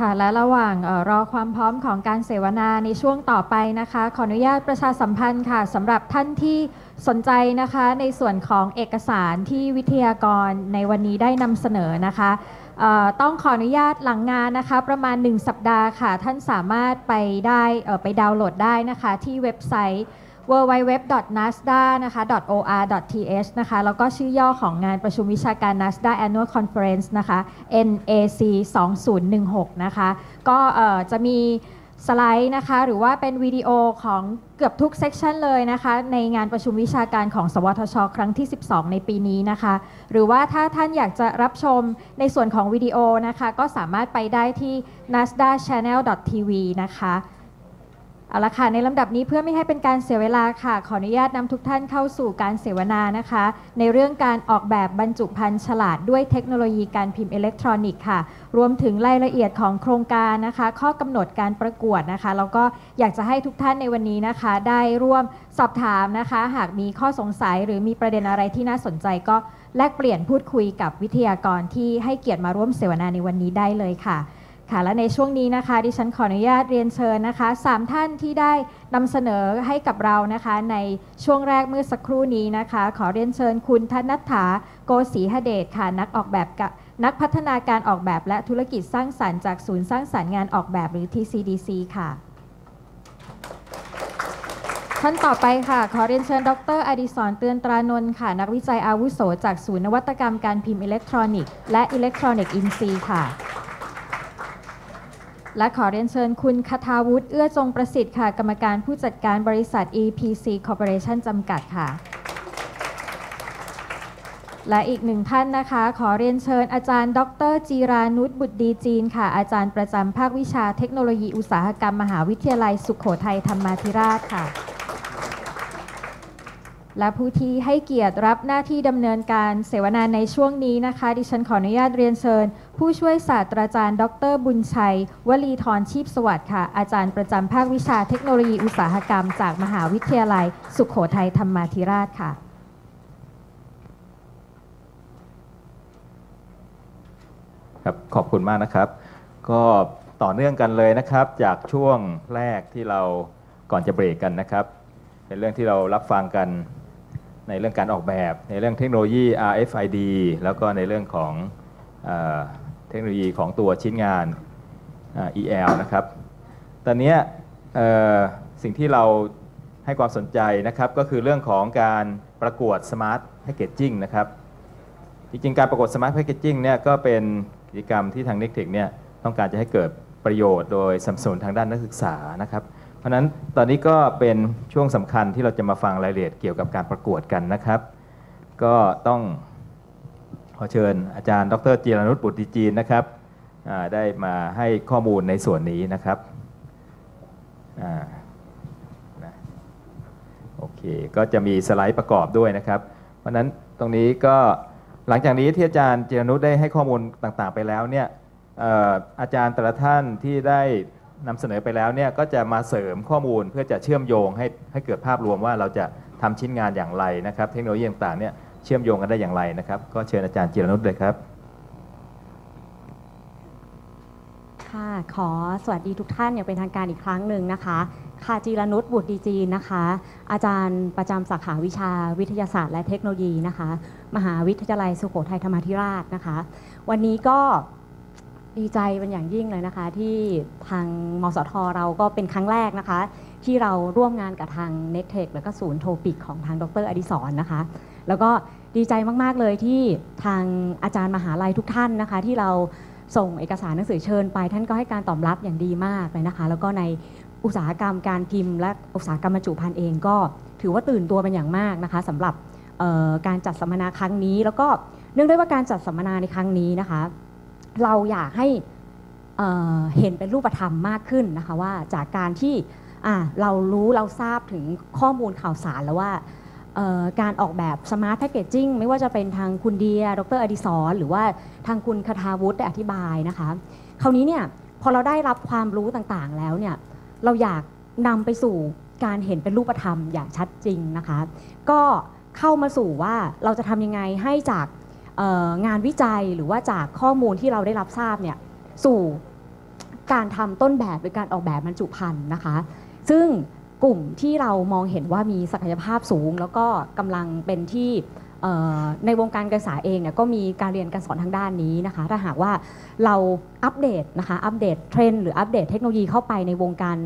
ค่ะและระหว่างรอความพร้อมของการเสวนาในช่วงต่อไปนะคะขออนุญาตประชาสัมพันธ์ค่ะสำหรับท่านที่สนใจนะคะในส่วนของเอกสารที่วิทยากรในวันนี้ได้นำเสนอนะคะต้องขออนุญาตหลังงานนะคะประมาณ1สัปดาห์ค่ะท่านสามารถไปได้ไปดาวน์โหลดได้นะคะที่เว็บไซต์ www.nasdaq.or.th นะคะแล้วก็ชื่อย่อของงานประชุมวิชาการ NASDAQ Annual Conference นะคะ NAC 2016นะคะก็จะมีสไลด์นะคะหรือว่าเป็นวิดีโอของเกือบทุกเซกชันเลยนะคะในงานประชุมวิชาการของสวทช.ครั้งที่12ในปีนี้นะคะหรือว่าถ้าท่านอยากจะรับชมในส่วนของวิดีโอนะคะก็สามารถไปได้ที่ nasdachannel.tv นะคะเอาละค่ะในลำดับนี้เพื่อไม่ให้เป็นการเสียเวลาค่ะขออนุญาตนำทุกท่านเข้าสู่การเสวนานะคะในเรื่องการออกแบบบรรจุภัณฑ์ฉลาดด้วยเทคโนโลยีการพิมพ์อิเล็กทรอนิกส์ค่ะรวมถึงรายละเอียดของโครงการนะคะข้อกำหนดการประกวดนะคะแล้วก็อยากจะให้ทุกท่านในวันนี้นะคะได้ร่วมสอบถามนะคะหากมีข้อสงสัยหรือมีประเด็นอะไรที่น่าสนใจก็แลกเปลี่ยนพูดคุยกับวิทยากรที่ให้เกียรติมาร่วมเสวนาในวันนี้ได้เลยค่ะค่ะและในช่วงนี้นะคะดิฉันขออนุญาตเรียนเชิญนะคะ3ท่านที่ได้นำเสนอให้กับเรานะคะในช่วงแรกเมื่อสักครู่นี้นะคะขอเรียนเชิญคุณธนัฏฐาโกสีหเดชค่ะนักพัฒนาการออกแบบและธุรกิจสร้างสรรค์จากศูนย์สร้างสรรค์งานออกแบบหรือ TCDC ค่ะท่านต่อไปค่ะขอเรียนเชิญดร.อดิศรเตือนตรานนท์ค่ะนักวิจัยอาวุโสจากศูนย์นวัตกรรมการพิมพ์อิเล็กทรอนิกส์และอิเล็กทรอนิกส์อินทรีย์ค่ะและขอเรียนเชิญคุณคทาวุฒิเอื้อจงประสิทธิ์ค่ะกรรมการผู้จัดการบริษัท EPC Corporation จำกัดค่ะและอีกหนึ่งท่านนะคะขอเรียนเชิญอาจารย์ดร.จีรานุชบุตรดีจีนค่ะอาจารย์ประจำภาควิชาเทคโนโลยีอุตสาหกรรมมหาวิทยาลัยสุโขทัยธรรมาธิราชค่ะและผู้ที่ให้เกียรติรับหน้าที่ดำเนินการเสวนาในช่วงนี้นะคะดิฉันขออนุญาตเรียนเชิญผู้ช่วยศาสตราจารย์ดร.บุญชัยวลีธรชีพสวัสดิ์ค่ะอาจารย์ประจำภาควิชาเทคโนโลยีอุตสาหกรรมจากมหาวิทยาลัยสุโขทัยธรรมาธิราชค่ะครับขอบคุณมากนะครับก็ต่อเนื่องกันเลยนะครับจากช่วงแรกที่เราก่อนจะเบรกกันนะครับเป็นเรื่องที่เรารับฟังกันในเรื่องการออกแบบในเรื่องเทคโนโลยี RFID แล้วก็ในเรื่องของเทคโนโลยีของตัวชิ้นงาน EL นะครับตอนนี้สิ่งที่เราให้ความสนใจนะครับก็คือเรื่องของการประกวด Smart Packaging นะครับจริงๆการประกวด Smart Packaging เนี่ยก็เป็นกิจกรรมที่ทาง NICTEC เนี่ยต้องการจะให้เกิดประโยชน์โดยสนับสนุนทางด้านนักศึกษานะครับเพราะนั้นตอนนี้ก็เป็นช่วงสำคัญที่เราจะมาฟังรายละเอียดเกี่ยวกับการประกวดกันนะครับก็ต้องขอเชิญอาจารย์ดร.จีรานุชบุตรดีจีนนะครับได้มาให้ข้อมูลในส่วนนี้นะครับโอเคก็จะมีสไลด์ประกอบด้วยนะครับเพราะนั้นตรงนี้ก็หลังจากนี้ที่อาจารย์จีรานุชได้ให้ข้อมูลต่างๆไปแล้วเนี่ยอาจารย์แต่ละท่านที่ได้นำเสนอไปแล้วเนี่ยก็จะมาเสริมข้อมูลเพื่อจะเชื่อมโยงให้เกิดภาพรวมว่าเราจะทำชิ้นงานอย่างไรนะครับเทคโนโลยีต่างๆเนี่ยเชื่อมโยงกันได้อย่างไรนะครับก็เชิญอาจารย์จีรานุชเลยครับค่ะขอสวัสดีทุกท่านอย่างเป็นทางการอีกครั้งหนึ่งนะคะค่ะจีรานุชบุตรดีจีนนะคะอาจารย์ประจำสาขาวิชาวิทยาศาสตร์และเทคโนโลยีนะคะมหาวิทยาลัยสุโขทัยธรรมาธิราชนะคะวันนี้ก็ดีใจเป็นอย่างยิ่งเลยนะคะที่ทางมสท.เราก็เป็นครั้งแรกนะคะที่เราร่วมงานกับทาง NICTEC แล้วก็ศูนย์โทปิกของทางดร.อดิศรนะคะแล้วก็ดีใจมากๆเลยที่ทางอาจารย์มหาลัยทุกท่านนะคะที่เราส่งเอกสารหนังสือเชิญไปท่านก็ให้การตอบรับอย่างดีมากเลยนะคะแล้วก็ในอุตสาหกรรมการพิมพ์และอุตสาหกรรมบรรจุภัณฑ์เองก็ถือว่าตื่นตัวเป็นอย่างมากนะคะสำหรับการจัดสัมมนาครั้งนี้แล้วก็เนื่องด้วยว่าการจัดสัมมนาในครั้งนี้นะคะเราอยากให้เห็นเป็นรูปธรรมมากขึ้นนะคะว่าจากการที่เรารู้เราทราบถึงข้อมูลข่าวสารแล้วว่าการออกแบบสมาร์ทแพคเกจจิ้งไม่ว่าจะเป็นทางคุณเดียดร.อดิศรหรือว่าทางคุณคทาวุฒิได้อธิบายนะคะคราวนี้เนี่ยพอเราได้รับความรู้ต่างๆแล้วเนี่ยเราอยากนำไปสู่การเห็นเป็นรูปธรรมอย่างชัดจริงนะคะก็เข้ามาสู่ว่าเราจะทำยังไงให้จากงานวิจัยหรือว่าจากข้อมูลที่เราได้รับทราบเนี่ยสู่ การทำต้นแบบหรือการออกแบบบรรจุภัณฑ์นะคะซึ่งกลุ่มที่เรามองเห็นว่ามีศักยภาพสูงแล้วก็กำลังเป็นที่ในวงการการศึกษาเองเนี่ยก็มีการเรียนการสอนทางด้านนี้นะคะถ้าหากว่าเราอัปเดตนะคะอัปเดตเทรนด์หรืออัปเดตเทคโนโลยีเข้าไปในวงการ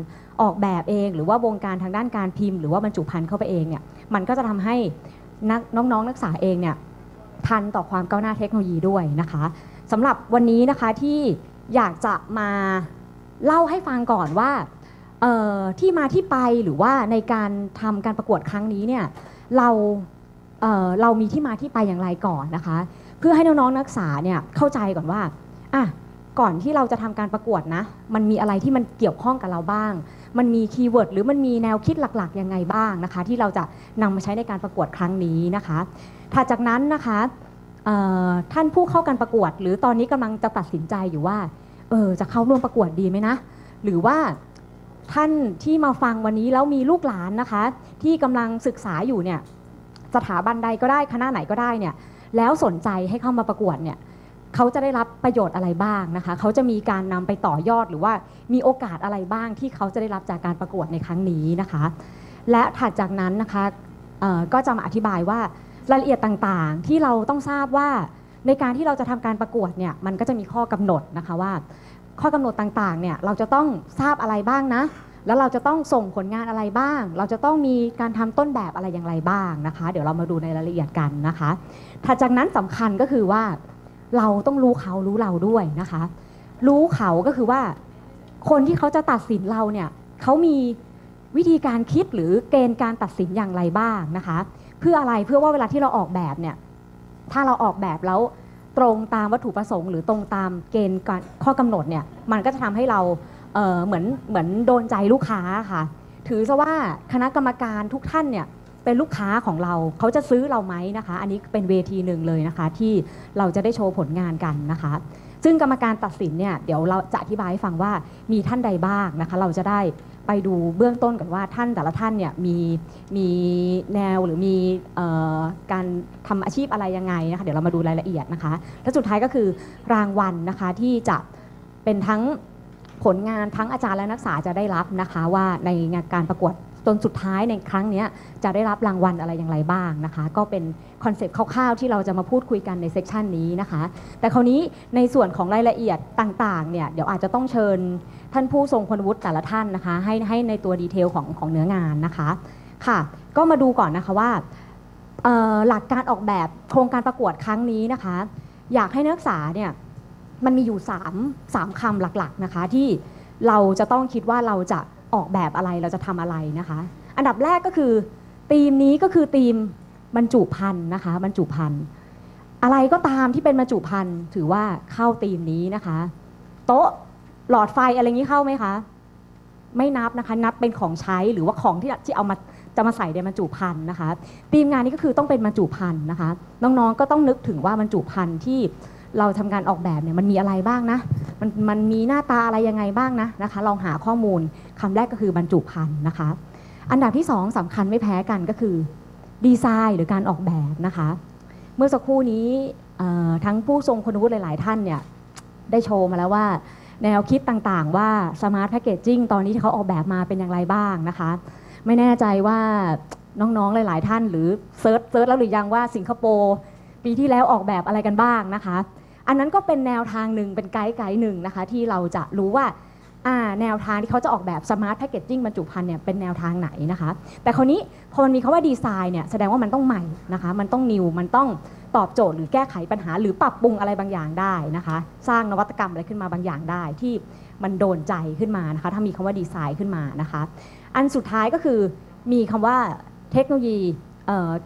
ออกแบบเองหรือว่าวงการทางด้านการพิมพ์หรือว่าบรรจุภัณฑ์เข้าไปเองเนี่ยมันก็จะทำให้น้องนักศึกษาเองเนี่ยทันต่อความก้าวหน้าเทคโนโลยีด้วยนะคะสำหรับวันนี้นะคะที่อยากจะมาเล่าให้ฟังก่อนว่าที่มาที่ไปหรือว่าในการทำการประกวดครั้งนี้เนี่ยเรามีที่มาที่ไปอย่างไรก่อนนะคะเพื่อให้น้องๆนักศึกษาเนี่ยเข้าใจก่อนว่าอ่ะก่อนที่เราจะทำการประกวดนะมันมีอะไรที่มันเกี่ยวข้องกับเราบ้างมันมีคีย์เวิร์ดหรือมันมีแนวคิดหลักๆยังไงบ้างนะคะที่เราจะนำมาใช้ในการประกวดครั้งนี้นะคะถัดจากนั้นนะคะท่านผู้เข้าการประกวดหรือตอนนี้กำลังจะตัดสินใจอยู่ว่าจะเข้าร่วมประกวดดีไหมนะหรือว่าท่านที่มาฟังวันนี้แล้วมีลูกหลานนะคะที่กำลังศึกษาอยู่เนี่ยสถาบันใดก็ได้คณะไหนก็ได้เนี่ยแล้วสนใจให้เข้ามาประกวดเนี่ยเขาจะได้รับประโยชน์อะไรบ้างนะคะเขาจะมีการนำไปต่อยอดหรือว่ามีโอกาสอะไรบ้างที่เขาจะได้รับจากการประกวดในครั้งนี้นะคะและถัดจากนั้นนะคะก็จะมาอธิบายว่ารายละเอียดต่างๆที่เราต้องทราบว่าในการที่เราจะทำการประกวดเนี่ยมันก็จะมีข้อกำหนดนะคะว่าข้อกำหนดต่างๆเนี่ยเราจะต้องทราบอะไรบ้างนะแล้วเราจะต้องส่งผลงานอะไรบ้างเราจะต้องมีการทำต้นแบบอะไรอย่างไรบ้างนะคะเดี๋ยวเรามาดูในรายละเอียดกันนะคะถัดจากนั้นสำคัญก็คือว่าเราต้องรู้เขารู้เราด้วยนะคะรู้เขาก็คือว่าคนที่เขาจะตัดสินเราเนี่ยเขามีวิธีการคิดหรือเกณฑ์การตัดสินอย่างไรบ้างนะคะเพื่ออะไรเพื่อว่าเวลาที่เราออกแบบเนี่ยถ้าเราออกแบบแล้วตรงตามวัตถุประสงค์หรือตรงตามเกณฑ์ข้อกำหนดเนี่ยมันก็จะทำให้เราเหมือนโดนใจลูกค้าค่ะถือซะว่าคณะกรรมการทุกท่านเนี่ยเป็นลูกค้าของเราเขาจะซื้อเราไหมนะคะอันนี้เป็นเวทีหนึ่งเลยนะคะที่เราจะได้โชว์ผลงานกันนะคะซึ่งกรรมการตัดสินเนี่ยเดี๋ยวเราจะอธิบายให้ฟังว่ามีท่านใดบ้างนะคะเราจะได้ไปดูเบื้องต้นกันว่าท่านแต่ละท่านเนี่ยมีแนวหรือมีการทำอาชีพอะไรยังไงนะคะเดี๋ยวเรามาดูรายละเอียดนะคะและสุดท้ายก็คือรางวัลนะคะที่จะเป็นทั้งผลงานทั้งอาจารย์และนักศึกษาจะได้รับนะคะว่าในการประกวดจนสุดท้ายในครั้งนี้จะได้รับรางวัลอะไรอย่างไรบ้างนะคะก็เป็นคอนเซปต์คร่าวๆที่เราจะมาพูดคุยกันในเซสชันนี้นะคะแต่คราวนี้ในส่วนของรายละเอียดต่างๆเนี่ยเดี๋ยวอาจจะต้องเชิญท่านผู้ทรงคุณวุฒิแต่ละท่านนะคะให้ในตัวดีเทลของเนื้องานนะคะค่ะก็มาดูก่อนนะคะว่าหลักการออกแบบโครงการประกวดครั้งนี้นะคะอยากให้นักศึกษาเนี่ยมันมีอยู่3คำหลักๆนะคะที่เราจะต้องคิดว่าเราจะออกแบบอะไรเราจะทำอะไรนะคะอันดับแรกก็คือธีมนี้ก็คือธีมบรรจุภัณฑ์นะคะบรรจุภัณฑ์อะไรก็ตามที่เป็นบรรจุภัณฑ์ถือว่าเข้าธีมนี้นะคะโต๊ะหลอดไฟอะไรอย่างนี้เข้าไหมคะไม่นับนะคะนับเป็นของใช้หรือว่าของที่เอามาจะมาใส่ในบรรจุภัณฑ์นะคะธีมงานนี้ก็คือต้องเป็นบรรจุภัณฑ์นะคะน้องๆก็ต้องนึกถึงว่าบรรจุภัณฑ์ที่เราทำการออกแบบเนี่ยมันมีอะไรบ้างนะมันมีหน้าตาอะไรยังไงบ้างนะคะลองหาข้อมูลคำแรกก็คือบรรจุภัณฑ์นะคะอันดับที่2สำคัญไม่แพ้กันก็คือดีไซน์หรือการออกแบบนะคะเมื่อสักครู่นี้ทั้งผู้ทรงคุณวุฒิหลายๆท่านเนี่ยได้โชว์มาแล้วว่าแนวคิดต่างๆว่าสมาร์ทแพคเกจจิ้งตอนนี้ที่เขาออกแบบมาเป็นอย่างไรบ้างนะคะไม่แน่ใจว่าน้องๆหลายๆท่านหรือเซิร์ชแล้วหรือยังว่าสิงคโปร์ปีที่แล้วออกแบบอะไรกันบ้างนะคะอันนั้นก็เป็นแนวทางหนึ่งเป็นไกด์หนึ่งนะคะที่เราจะรู้ว่าแนวทางที่เขาจะออกแบบสมาร์ทแพคเกจจิ้งบรรจุภัณฑ์เนี่ยเป็นแนวทางไหนนะคะแต่คราวนี้พอมันมีคำว่าดีไซน์เนี่ยแสดงว่ามันต้องใหม่นะคะมันต้องนิวมันต้องตอบโจทย์หรือแก้ไขปัญหาหรือปรับปรุงอะไรบางอย่างได้นะคะสร้างนวัตกรรมอะไรขึ้นมาบางอย่างได้ที่มันโดนใจขึ้นมานะคะถ้ามีคำว่าดีไซน์ขึ้นมานะคะอันสุดท้ายก็คือมีคำว่าเทคโนโลยี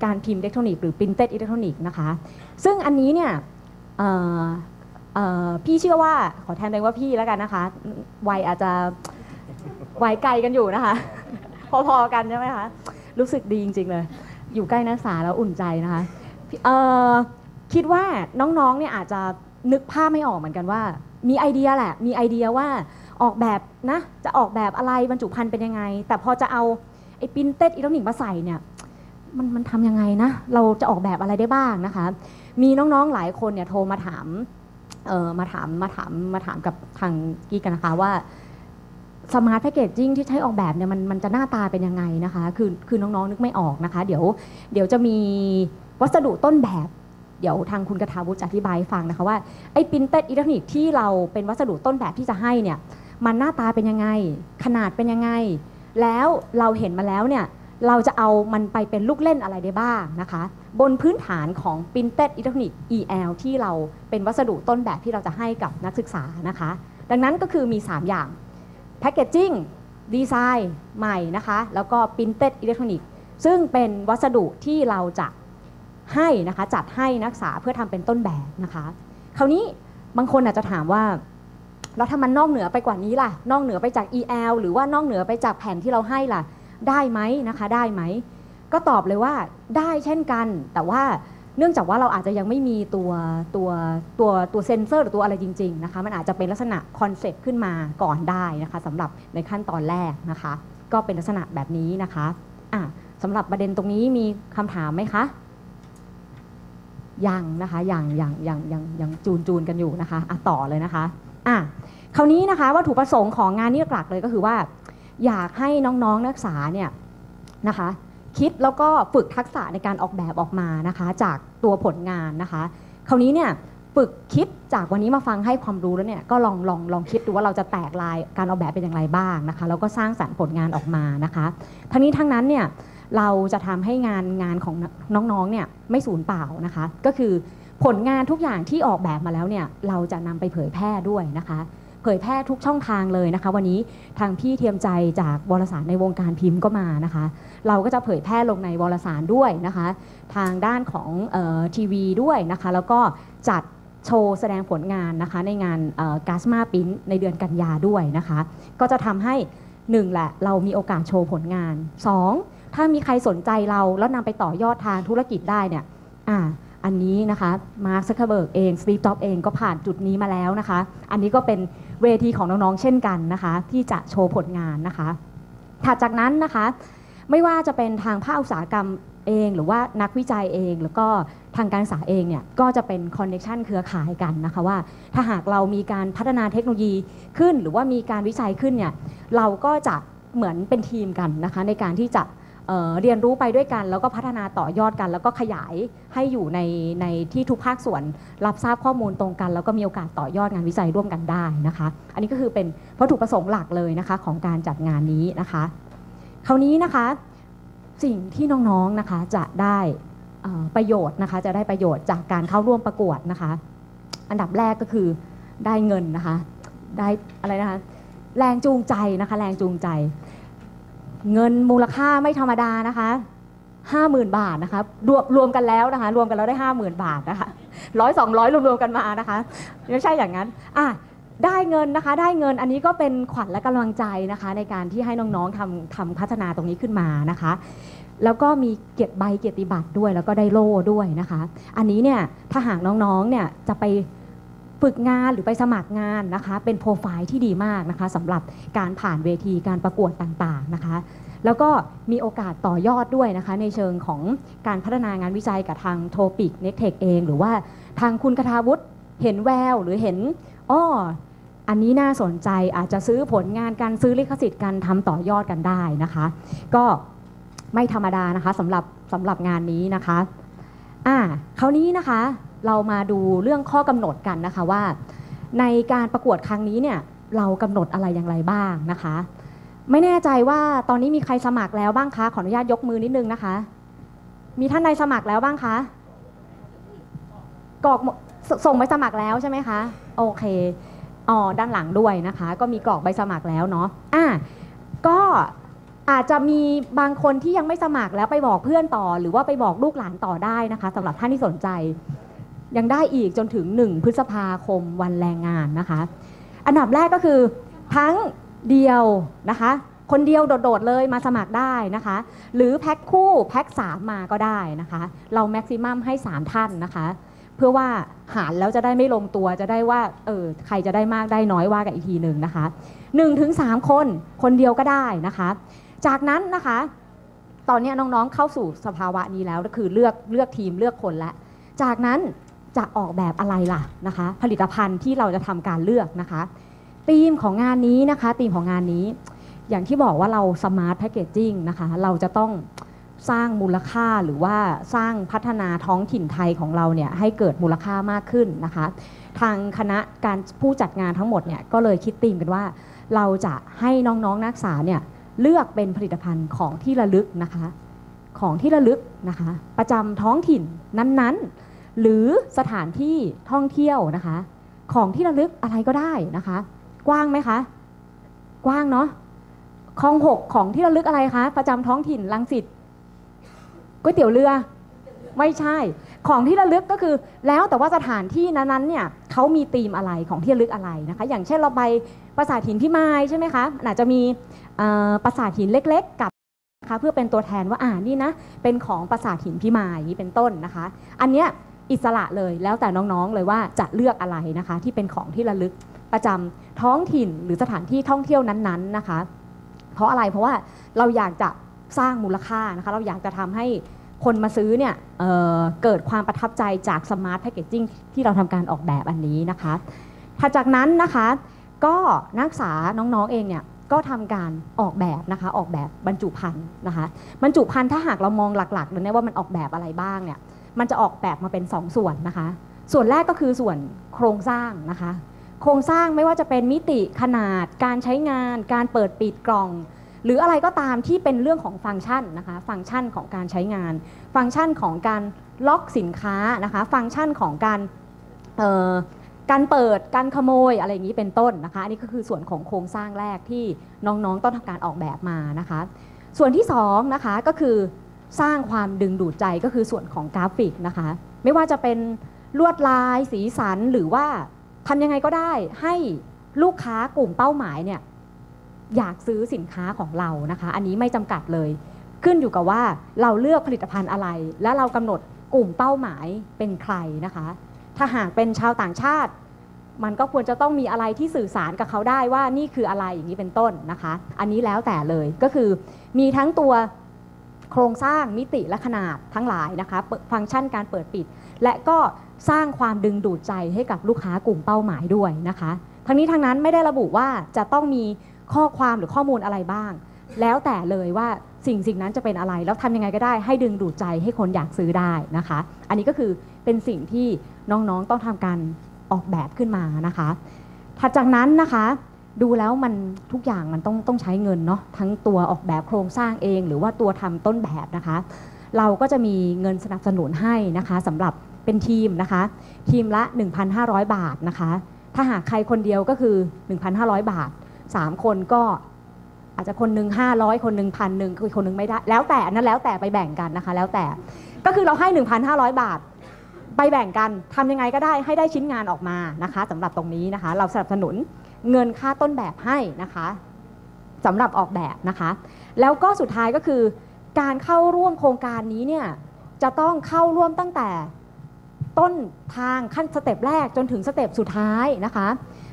การพิมพ์อิเล็กทรอนิกส์หรือ printed electronic นะคะซึ่งอันนี้เนี่ยพี่เชื่อว่าขอแทนตัวเองว่าพี่แล้วกันนะคะวัยอาจจะวัยไกลกันอยู่นะคะ พอๆกันใช่ไหมคะรู้สึกดีจริงๆเลยอยู่ใกล้นักศึกษาแล้วอุ่นใจนะคะคิดว่าน้องๆเนี่ยอาจจะนึกภาพไม่ออกเหมือนกันว่ามีไอเดียแหละมีไอเดียว่าออกแบบนะจะออกแบบอะไรบรรจุภัณฑ์เป็นยังไงแต่พอจะเอาไอ้ printed electronic มาใส่เนี่ยมันทำยังไงนะเราจะออกแบบอะไรได้บ้างนะคะมีน้องๆหลายคนเนี่ยโทรมาถาม มาถามกับทางกี้กันนะคะว่าสมาร์ทแพคเกจจิ้งที่ใช้ออกแบบเนี่ยมันจะหน้าตาเป็นยังไงนะคะคือน้องๆนึกไม่ออกนะคะเดี๋ยวจะมีวัสดุต้นแบบเดี๋ยวทางคุณกฐาวุฒิอธิบายฟังนะคะว่าไอ้ปรินเต็ดอิเล็กทรอนิกส์ที่เราเป็นวัสดุต้นแบบที่จะให้เนี่ยมันหน้าตาเป็นยังไงขนาดเป็นยังไงแล้วเราเห็นมาแล้วเนี่ยเราจะเอามันไปเป็นลูกเล่นอะไรได้บ้างนะคะบนพื้นฐานของ Printed Electronic EL ที่เราเป็นวัสดุต้นแบบที่เราจะให้กับนักศึกษานะคะดังนั้นก็คือมี3อย่าง Packaging Design ใหม่นะคะแล้วก็ Printed Electronic ซึ่งเป็นวัสดุที่เราจะให้นะคะจัดให้นักศึกษาเพื่อทำเป็นต้นแบบนะคะคราวนี้บางคนอาจจะถามว่าแล้วถ้ามันนอกเหนือไปกว่านี้ล่ะนอกเหนือไปจาก EL หรือว่านอกเหนือไปจากแผนที่เราให้ล่ะได้ไหมนะคะได้ไหมก็ตอบเลยว่าได้เช่นกันแต่ว่าเนื่องจากว่าเราอาจจะยังไม่มีตัวเซ็นเซอร์หรือตัวอะไรจริงๆนะคะมันอาจจะเป็นลักษณะคอนเซปต์ขึ้นมาก่อนได้นะคะสำหรับในขั้นตอนแรกนะคะก็เป็นลักษณะแบบนี้นะคะสำหรับประเด็นตรงนี้มีคำถามไหมคะยังนะคะยังจูนกันอยู่นะคะต่อเลยนะคะคราวนี้นะคะวัตถุประสงค์ของงานนี้หลักเลยก็คือว่าอยากให้น้องๆนักศึกษาเนี่ยนะคะคิดแล้วก็ฝึกทักษะในการออกแบบออกมานะคะจากตัวผลงานนะคะคราวนี้เนี่ยฝึกคิดจากวันนี้มาฟังให้ความรู้แล้วเนี่ยก็ลองคิดดูว่าเราจะแตกลายการออกแบบเป็นอย่างไรบ้างนะคะแล้วก็สร้างสรรค์ผลงานออกมานะคะทั้งนี้ทั้งนั้นเนี่ยเราจะทำให้งานของน้องๆเนี่ยไม่สูญเปล่านะคะก็คือผลงานทุกอย่างที่ออกแบบมาแล้วเนี่ยเราจะนำไปเผยแพร่ด้วยนะคะเผยแพร่ทุกช่องทางเลยนะคะวันนี้ทางพี่เทียมใจจากวารสารในวงการพิมพ์ก็มานะคะเราก็จะเผยแพร่ลงในวารสารด้วยนะคะทางด้านของทีวีด้วยนะคะแล้วก็จัดโชว์แสดงผลงานนะคะในงานกาสมาพิมพ์ในเดือนกันยาด้วยนะคะก็จะทำให้1แหละเรามีโอกาสโชว์ผลงาน2ถ้ามีใครสนใจเราแล้วนำไปต่อยอดทางธุรกิจได้เนี่ยอันนี้นะคะมาร์ค ซักเคอร์เบิร์กเองสตีฟ จ็อบส์เองก็ผ่านจุดนี้มาแล้วนะคะอันนี้ก็เป็นเวทีของน้องๆเช่นกันนะคะที่จะโชว์ผลงานนะคะถัดจากนั้นนะคะไม่ว่าจะเป็นทางภาคอุตสาหกรรมเองหรือว่านักวิจัยเองแล้วก็ทางการศึกษาเองเนี่ยก็จะเป็นคอนเนคชันเครือข่ายกันนะคะว่าถ้าหากเรามีการพัฒนาเทคโนโลยีขึ้นหรือว่ามีการวิจัยขึ้นเนี่ยเราก็จะเหมือนเป็นทีมกันนะคะในการที่จะเรียนรู้ไปด้วยกันแล้วก็พัฒนาต่อยอดกันแล้วก็ขยายให้อยู่ในที่ทุกภาคส่วนรับทราบข้อมูลตรงกันแล้วก็มีโอกาสต่อยอดงานวิจัยร่วมกันได้นะคะอันนี้ก็คือเป็นวัตถุประสงค์หลักเลยนะคะของการจัดงานนี้นะคะคราวนี้นะคะสิ่งที่น้องๆนะคะจะได้ประโยชน์นะคะจะได้ประโยชน์จากการเข้าร่วมประกวดนะคะอันดับแรกก็คือได้เงินนะคะได้อะไรนะคะแรงจูงใจนะคะแรงจูงใจเงินมูลค่าไม่ธรรมดานะคะ50,000 บาทนะคะรวมกันแล้วนะคะรวมกันแล้วได้50,000 บาทนะคะ100 200รวมกันมานะคะไม่ใช่อย่างนั้นได้เงินนะคะได้เงินอันนี้ก็เป็นขวัญและกำลังใจนะคะในการที่ให้น้องๆทำพัฒนาตรงนี้ขึ้นมานะคะแล้วก็มีเกียรติใบเกียรติบัตรด้วยแล้วก็ได้โล่ด้วยนะคะอันนี้เนี่ยถ้าหากน้องๆเนี่ยจะไปฝึกงานหรือไปสมัครงานนะคะเป็นโปรไฟล์ที่ดีมากนะคะสำหรับการผ่านเวทีการประกวดต่างๆนะคะแล้วก็มีโอกาสต่อยอดด้วยนะคะในเชิงของการพัฒนางานวิจัยกับทางโทปิกเน็กเทคเองหรือว่าทางคุณกฐาวุฒิเห็นแววหรือเห็นอันนี้น่าสนใจอาจจะซื้อผลงานการซื้อลิขสิทธิ์การทำต่อยอดกันได้นะคะก็ไม่ธรรมดานะคะสำหรับงานนี้นะคะคราวนี้นะคะเรามาดูเรื่องข้อกำหนดกันนะคะว่าในการประกวดครั้งนี้เนี่ยเรากำหนดอะไรอย่างไรบ้างนะคะไม่แน่ใจว่าตอนนี้มีใครสมัครแล้วบ้างคะขออนุญาตยกมือนิดนึงนะคะมีท่านใดสมัครแล้วบ้างคะกรอกส่งไปสมัครแล้วใช่ไหมคะโอเคด้านหลังด้วยนะคะก็มีกรอกใบสมัครแล้วเนาะก็อาจจะมีบางคนที่ยังไม่สมัครแล้วไปบอกเพื่อนต่อหรือว่าไปบอกลูกหลานต่อได้นะคะสำหรับท่านที่สนใจยังได้อีกจนถึง1 พฤษภาคมวันแรงงานนะคะอันดับแรกก็คือทั้งเดียวนะคะคนเดียวโดดๆเลยมาสมัครได้นะคะหรือแพ็คคู่แพ็ค3มาก็ได้นะคะเราแม็กซิมัมให้3ท่านนะคะเพื่อว่าหารแล้วจะได้ไม่ลงตัวจะได้ว่าใครจะได้มากได้น้อยว่ากันอีกทีหนึ่งนะคะ 1-3 คนคนเดียวก็ได้นะคะจากนั้นนะคะตอนนี้น้องๆเข้าสู่สภาวะนี้แล้วก็คือเลือกทีมเลือกคนละจากนั้น จะออกแบบอะไรล่ะนะคะผลิตภัณฑ์ที่เราจะทำการเลือกนะคะธีมของงานนี้นะคะธีมของงานนี้อย่างที่บอกว่าเราสมาร์ทแพคเกจจิ้งนะคะเราจะต้องสร้างมูลค่าหรือว่าสร้างพัฒนาท้องถิ่นไทยของเราเนี่ยให้เกิดมูลค่ามากขึ้นนะคะทางคณะการผู้จัดงานทั้งหมดเนี่ยก็เลยคิดธีมกันว่าเราจะให้น้องๆนักศึกษาเนี่ยเลือกเป็นผลิตภัณฑ์ของที่ระลึกนะคะของที่ระลึกนะคะประจำท้องถิ่นนั้นๆหรือสถานที่ท่องเที่ยวนะคะของที่ระลึกอะไรก็ได้นะคะกว้างไหมคะกว้างเนาะคลองหกของที่ระลึกอะไรคะประจำท้องถิ่นรังสิตก๋วยเตี๋ยวเรือไม่ใช่ของที่ระลึกก็คือแล้วแต่ว่าสถานที่นั้นๆเนี่ยเขามีธีมอะไรของที่ระลึกอะไรนะคะอย่างเช่นเราไปปราสาทหินพิมายใช่ไหมคะอาจจะมีปราสาทหินเล็กๆกับนะคะเพื่อเป็นตัวแทนว่านี่นะเป็นของปราสาทหินพิมายนี้เป็นต้นนะคะอันเนี้ยอิสระเลยแล้วแต่น้องๆเลยว่าจะเลือกอะไรนะคะที่เป็นของที่ระลึกประจำท้องถิ่นหรือสถานที่ท่องเที่ยวนั้นๆนะคะเพราะอะไรเพราะว่าเราอยากจะสร้างมูลค่านะคะเราอยากจะทำให้คนมาซื้อเนี่ย เกิดความประทับใจจากสมาร์ทแพคเกจจิ้งที่เราทำการออกแบบอันนี้นะคะถัดจากนั้นนะคะก็นักศึกษาน้องๆเองเนี่ยก็ทำการออกแบบนะคะออกแบบบรรจุภัณฑ์นะคะบรรจุภัณฑ์ถ้าหากเรามองหลักๆเลยเนี่ยว่ามันออกแบบอะไรบ้างเนี่ยมันจะออกแบบมาเป็น2 ส่วนนะคะส่วนแรกก็คือส่วนโครงสร้างนะคะโครงสร้างไม่ว่าจะเป็นมิติขนาดการใช้งานการเปิดปิดกล่องหรืออะไรก็ตามที่เป็นเรื่องของฟังก์ชันนะคะฟังก์ชันของการใช้งานฟังก์ชันของการล็อกสินค้านะคะฟังก์ชันของการเปิดการขโมยอะไรอย่างนี้เป็นต้นนะคะอันนี้ก็คือส่วนของโครงสร้างแรกที่น้องๆต้องทำการออกแบบมานะคะส่วนที่2นะคะก็คือสร้างความดึงดูดใจก็คือส่วนของกราฟิกนะคะไม่ว่าจะเป็นลวดลายสีสันหรือว่าทำยังไงก็ได้ให้ลูกค้ากลุ่มเป้าหมายเนี่ยอยากซื้อสินค้าของเรานะคะอันนี้ไม่จำกัดเลยขึ้นอยู่กับว่าเราเลือกผลิตภัณฑ์อะไรและเรากำหนดกลุ่มเป้าหมายเป็นใครนะคะถ้าหากเป็นชาวต่างชาติมันก็ควรจะต้องมีอะไรที่สื่อสารกับเขาได้ว่านี่คืออะไรอย่างนี้เป็นต้นนะคะอันนี้แล้วแต่เลยก็คือมีทั้งตัวโครงสร้างมิติและขนาดทั้งหลายนะคะฟังก์ชันการเปิดปิดและก็สร้างความดึงดูดใจให้กับลูกค้ากลุ่มเป้าหมายด้วยนะคะทั้งนี้ทั้งนั้นไม่ได้ระบุว่าจะต้องมีข้อความหรือข้อมูลอะไรบ้างแล้วแต่เลยว่าสิ่งนั้นจะเป็นอะไรแล้วทำยังไงก็ได้ให้ดึงดูดใจให้คนอยากซื้อได้นะคะอันนี้ก็คือเป็นสิ่งที่น้องๆต้องทำการออกแบบขึ้นมานะคะถัดจากนั้นนะคะดูแล้วมันทุกอย่างมันต้องใช้เงินเนาะทั้งตัวออกแบบโครงสร้างเองหรือว่าตัวทำต้นแบบนะคะเราก็จะมีเงินสนับสนุนให้นะคะสำหรับเป็นทีมนะคะทีมละ 1,500 บาทนะคะถ้าหากใครคนเดียวก็คือ 1,500 บาท3 คนก็อาจจะคนหนึ่ง500คนหนึ่ง 1,000 คือคนหนึ่งไม่ได้แล้วแต่นั่นแล้วแต่ไปแบ่งกันนะคะแล้วแต่ก็คือเราให้ 1,500 บาทไปแบ่งกันทำยังไงก็ได้ให้ได้ชิ้นงานออกมานะคะสำหรับตรงนี้นะคะเราสนับสนุนเงินค่าต้นแบบให้นะคะสำหรับออกแบบนะคะแล้วก็สุดท้ายก็คือการเข้าร่วมโครงการนี้เนี่ยจะต้องเข้าร่วมตั้งแต่ต้นทางขั้นสเต็ปแรกจนถึงสเต็ปสุดท้ายนะคะ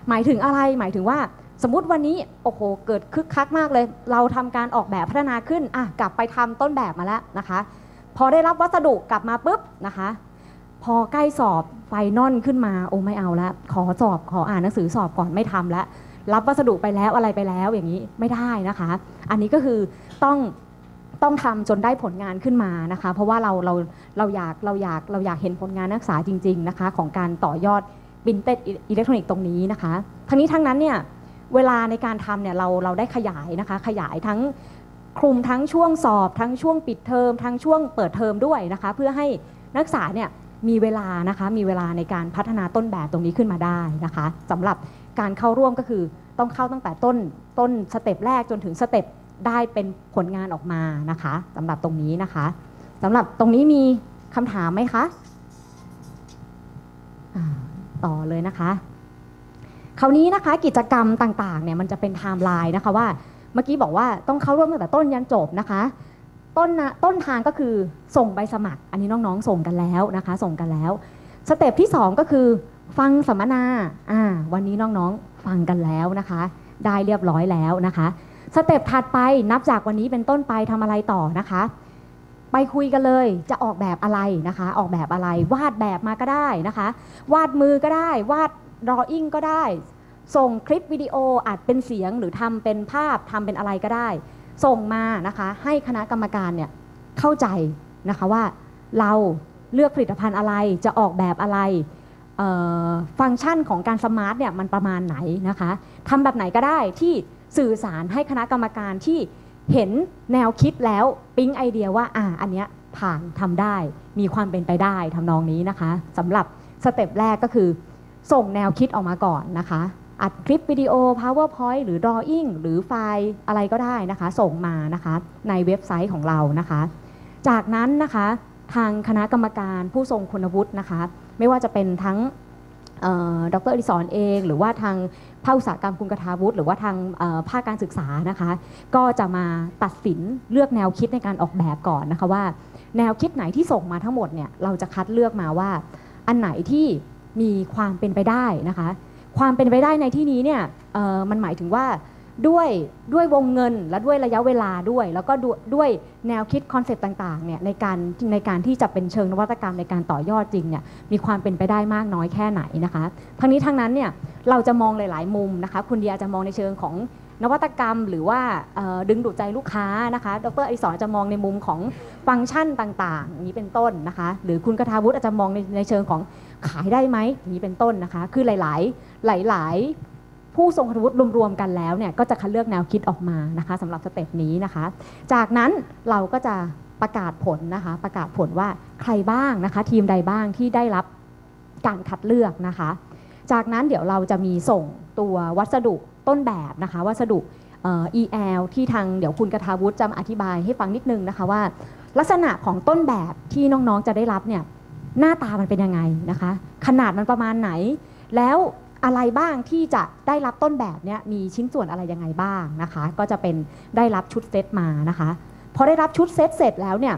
หมายถึงอะไรหมายถึงว่าสมมุติวันนี้โอ้โหเกิดคึกคักมากเลยเราทำการออกแบบพัฒนาขึ้นกลับไปทำต้นแบบมาแล้วนะคะพอได้รับวัสดุกลับมาปุ๊บนะคะพอใกล้สอบไฟนอลขึ้นมาโอ้ไม่เอาละขออ่านหนังสือสอบก่อนไม่ทำละรับวัสดุไปแล้วอะไรไปแล้วอย่างนี้ไม่ได้นะคะอันนี้ก็คือต้องทำจนได้ผลงานขึ้นมานะคะเพราะว่าเราอยากเห็นผลงานนักศึกษาจริงๆนะคะของการต่อยอดบินเต็ดอิเล็กทรอนิกส์ตรงนี้นะคะทั้งนี้ทั้งนั้นเนี่ยเวลาในการทำเนี่ยเราได้ขยายนะคะขยายทั้งคลุมทั้งช่วงสอบทั้งช่วงปิดเทอมทั้งช่วงเปิดเทอมด้วยนะคะเพื่อให้นักศึกษาเนี่ยมีเวลานะคะมีเวลาในการพัฒนาต้นแบบตรงนี้ขึ้นมาได้นะคะสำหรับการเข้าร่วมก็คือต้องเข้าตั้งแต่ต้นสเต็ปแรกจนถึงสเต็ปได้เป็นผลงานออกมานะคะสำหรับตรงนี้นะคะสำหรับตรงนี้มีคำถามไหมคะต่อเลยนะคะคราวนี้นะคะกิจกรรมต่างๆเนี่ยมันจะเป็นไทม์ไลน์นะคะว่าเมื่อกี้บอกว่าต้องเข้าร่วมตั้งแต่ต้นยันจบนะคะต้นทางก็คือส่งใบสมัครอันนี้น้องๆส่งกันแล้วนะคะส่งกันแล้วสเต็ปที่2ก็คือฟังสัมมนาวันนี้น้องๆฟังกันแล้วนะคะได้เรียบร้อยแล้วนะคะสเต็ปถัดไปนับจากวันนี้เป็นต้นไปทำอะไรต่อนะคะ ไปคุยกันเลยจะออกแบบอะไรนะคะออกแบบอะไรวาดแบบมาก็ได้นะคะวาดมือก็ได้วาดดรออิ่งก็ได้ส่งคลิปวิดีโออัดเป็นเสียงหรือทำเป็นภาพทำเป็นอะไรก็ได้ส่งมานะคะให้คณะกรรมการเนี่ยเข้าใจนะคะว่าเราเลือกผลิตภัณฑ์อะไรจะออกแบบอะไรฟังก์ชันของการสมาร์ทเนี่ยมันประมาณไหนนะคะทำแบบไหนก็ได้ที่สื่อสารให้คณะกรรมการที่เห็นแนวคิดแล้วปิ๊งไอเดียว่าอันเนี้ยผ่านทำได้มีความเป็นไปได้ทำนองนี้นะคะสำหรับสเต็ปแรกก็คือส่งแนวคิดออกมาก่อนนะคะอัดคลิปวิดีโอ PowerPoint หรือ Drawing หรือไฟล์อะไรก็ได้นะคะส่งมานะคะในเว็บไซต์ของเรานะคะจากนั้นนะคะทางคณะกรรมการผู้ทรงคุณวุฒินะคะไม่ว่าจะเป็นทั้งดร.อดิศรเองหรือว่าทางภาคอุตสาหกรรมคุณกทาวุฒิหรือว่าทางภาคการศึกษานะคะก็จะมาตัดสินเลือกแนวคิดในการออกแบบก่อนนะคะว่าแนวคิดไหนที่ส่งมาทั้งหมดเนี่ยเราจะคัดเลือกมาว่าอันไหนที่มีความเป็นไปได้นะคะความเป็นไปได้ในที่นี้เนี่ยมันหมายถึงว่าด้วยวงเงินและด้วยระยะเวลาด้วยแล้วก็ด้วยแนวคิดคอนเซปต์ต่างๆเนี่ยในการที่จะเป็นเชิงนวัตกรรมในการต่อยอดจริงเนี่ยมีความเป็นไปได้มากน้อยแค่ไหนนะคะทั้งนี้ทั้งนั้นเนี่ยเราจะมองหลายๆมุมนะคะคุณเดียจะมองในเชิงของนวัตกรรมหรือว่าดึงดูดใจลูกค้านะคะดร.อดิศรจะมองในมุมของฟังก์ชันต่างๆนี้เป็นต้นนะคะหรือคุณกทาวุฒิอาจจะมองในเชิงของขายได้ไหมนี้เป็นต้นนะคะคือหลายผู้ทรงคุณวุฒิรวมๆกันแล้วเนี่ยก็จะคัดเลือกแนวคิดออกมานะคะสำหรับสเต็ปนี้นะคะจากนั้นเราก็จะประกาศผลนะคะประกาศผลว่าใครบ้างนะคะทีมใดบ้างที่ได้รับการคัดเลือกนะคะจากนั้นเดี๋ยวเราจะมีส่งตัววัสดุต้นแบบนะคะวัสดุEL ที่ทางเดี๋ยวคุณกทาวุฒิจะมาอธิบายให้ฟังนิดนึงนะคะว่าลักษณะของต้นแบบที่น้องๆจะได้รับเนี่ยหน้าตามันเป็นยังไงนะคะขนาดมันประมาณไหนแล้วอะไรบ้างที่จะได้รับต้นแบบเนี้ยมีชิ้นส่วนอะไรยังไงบ้างนะคะก็จะเป็นได้รับชุดเซตมานะคะพอได้รับชุดเซตเสร็จแล้วเนี่ย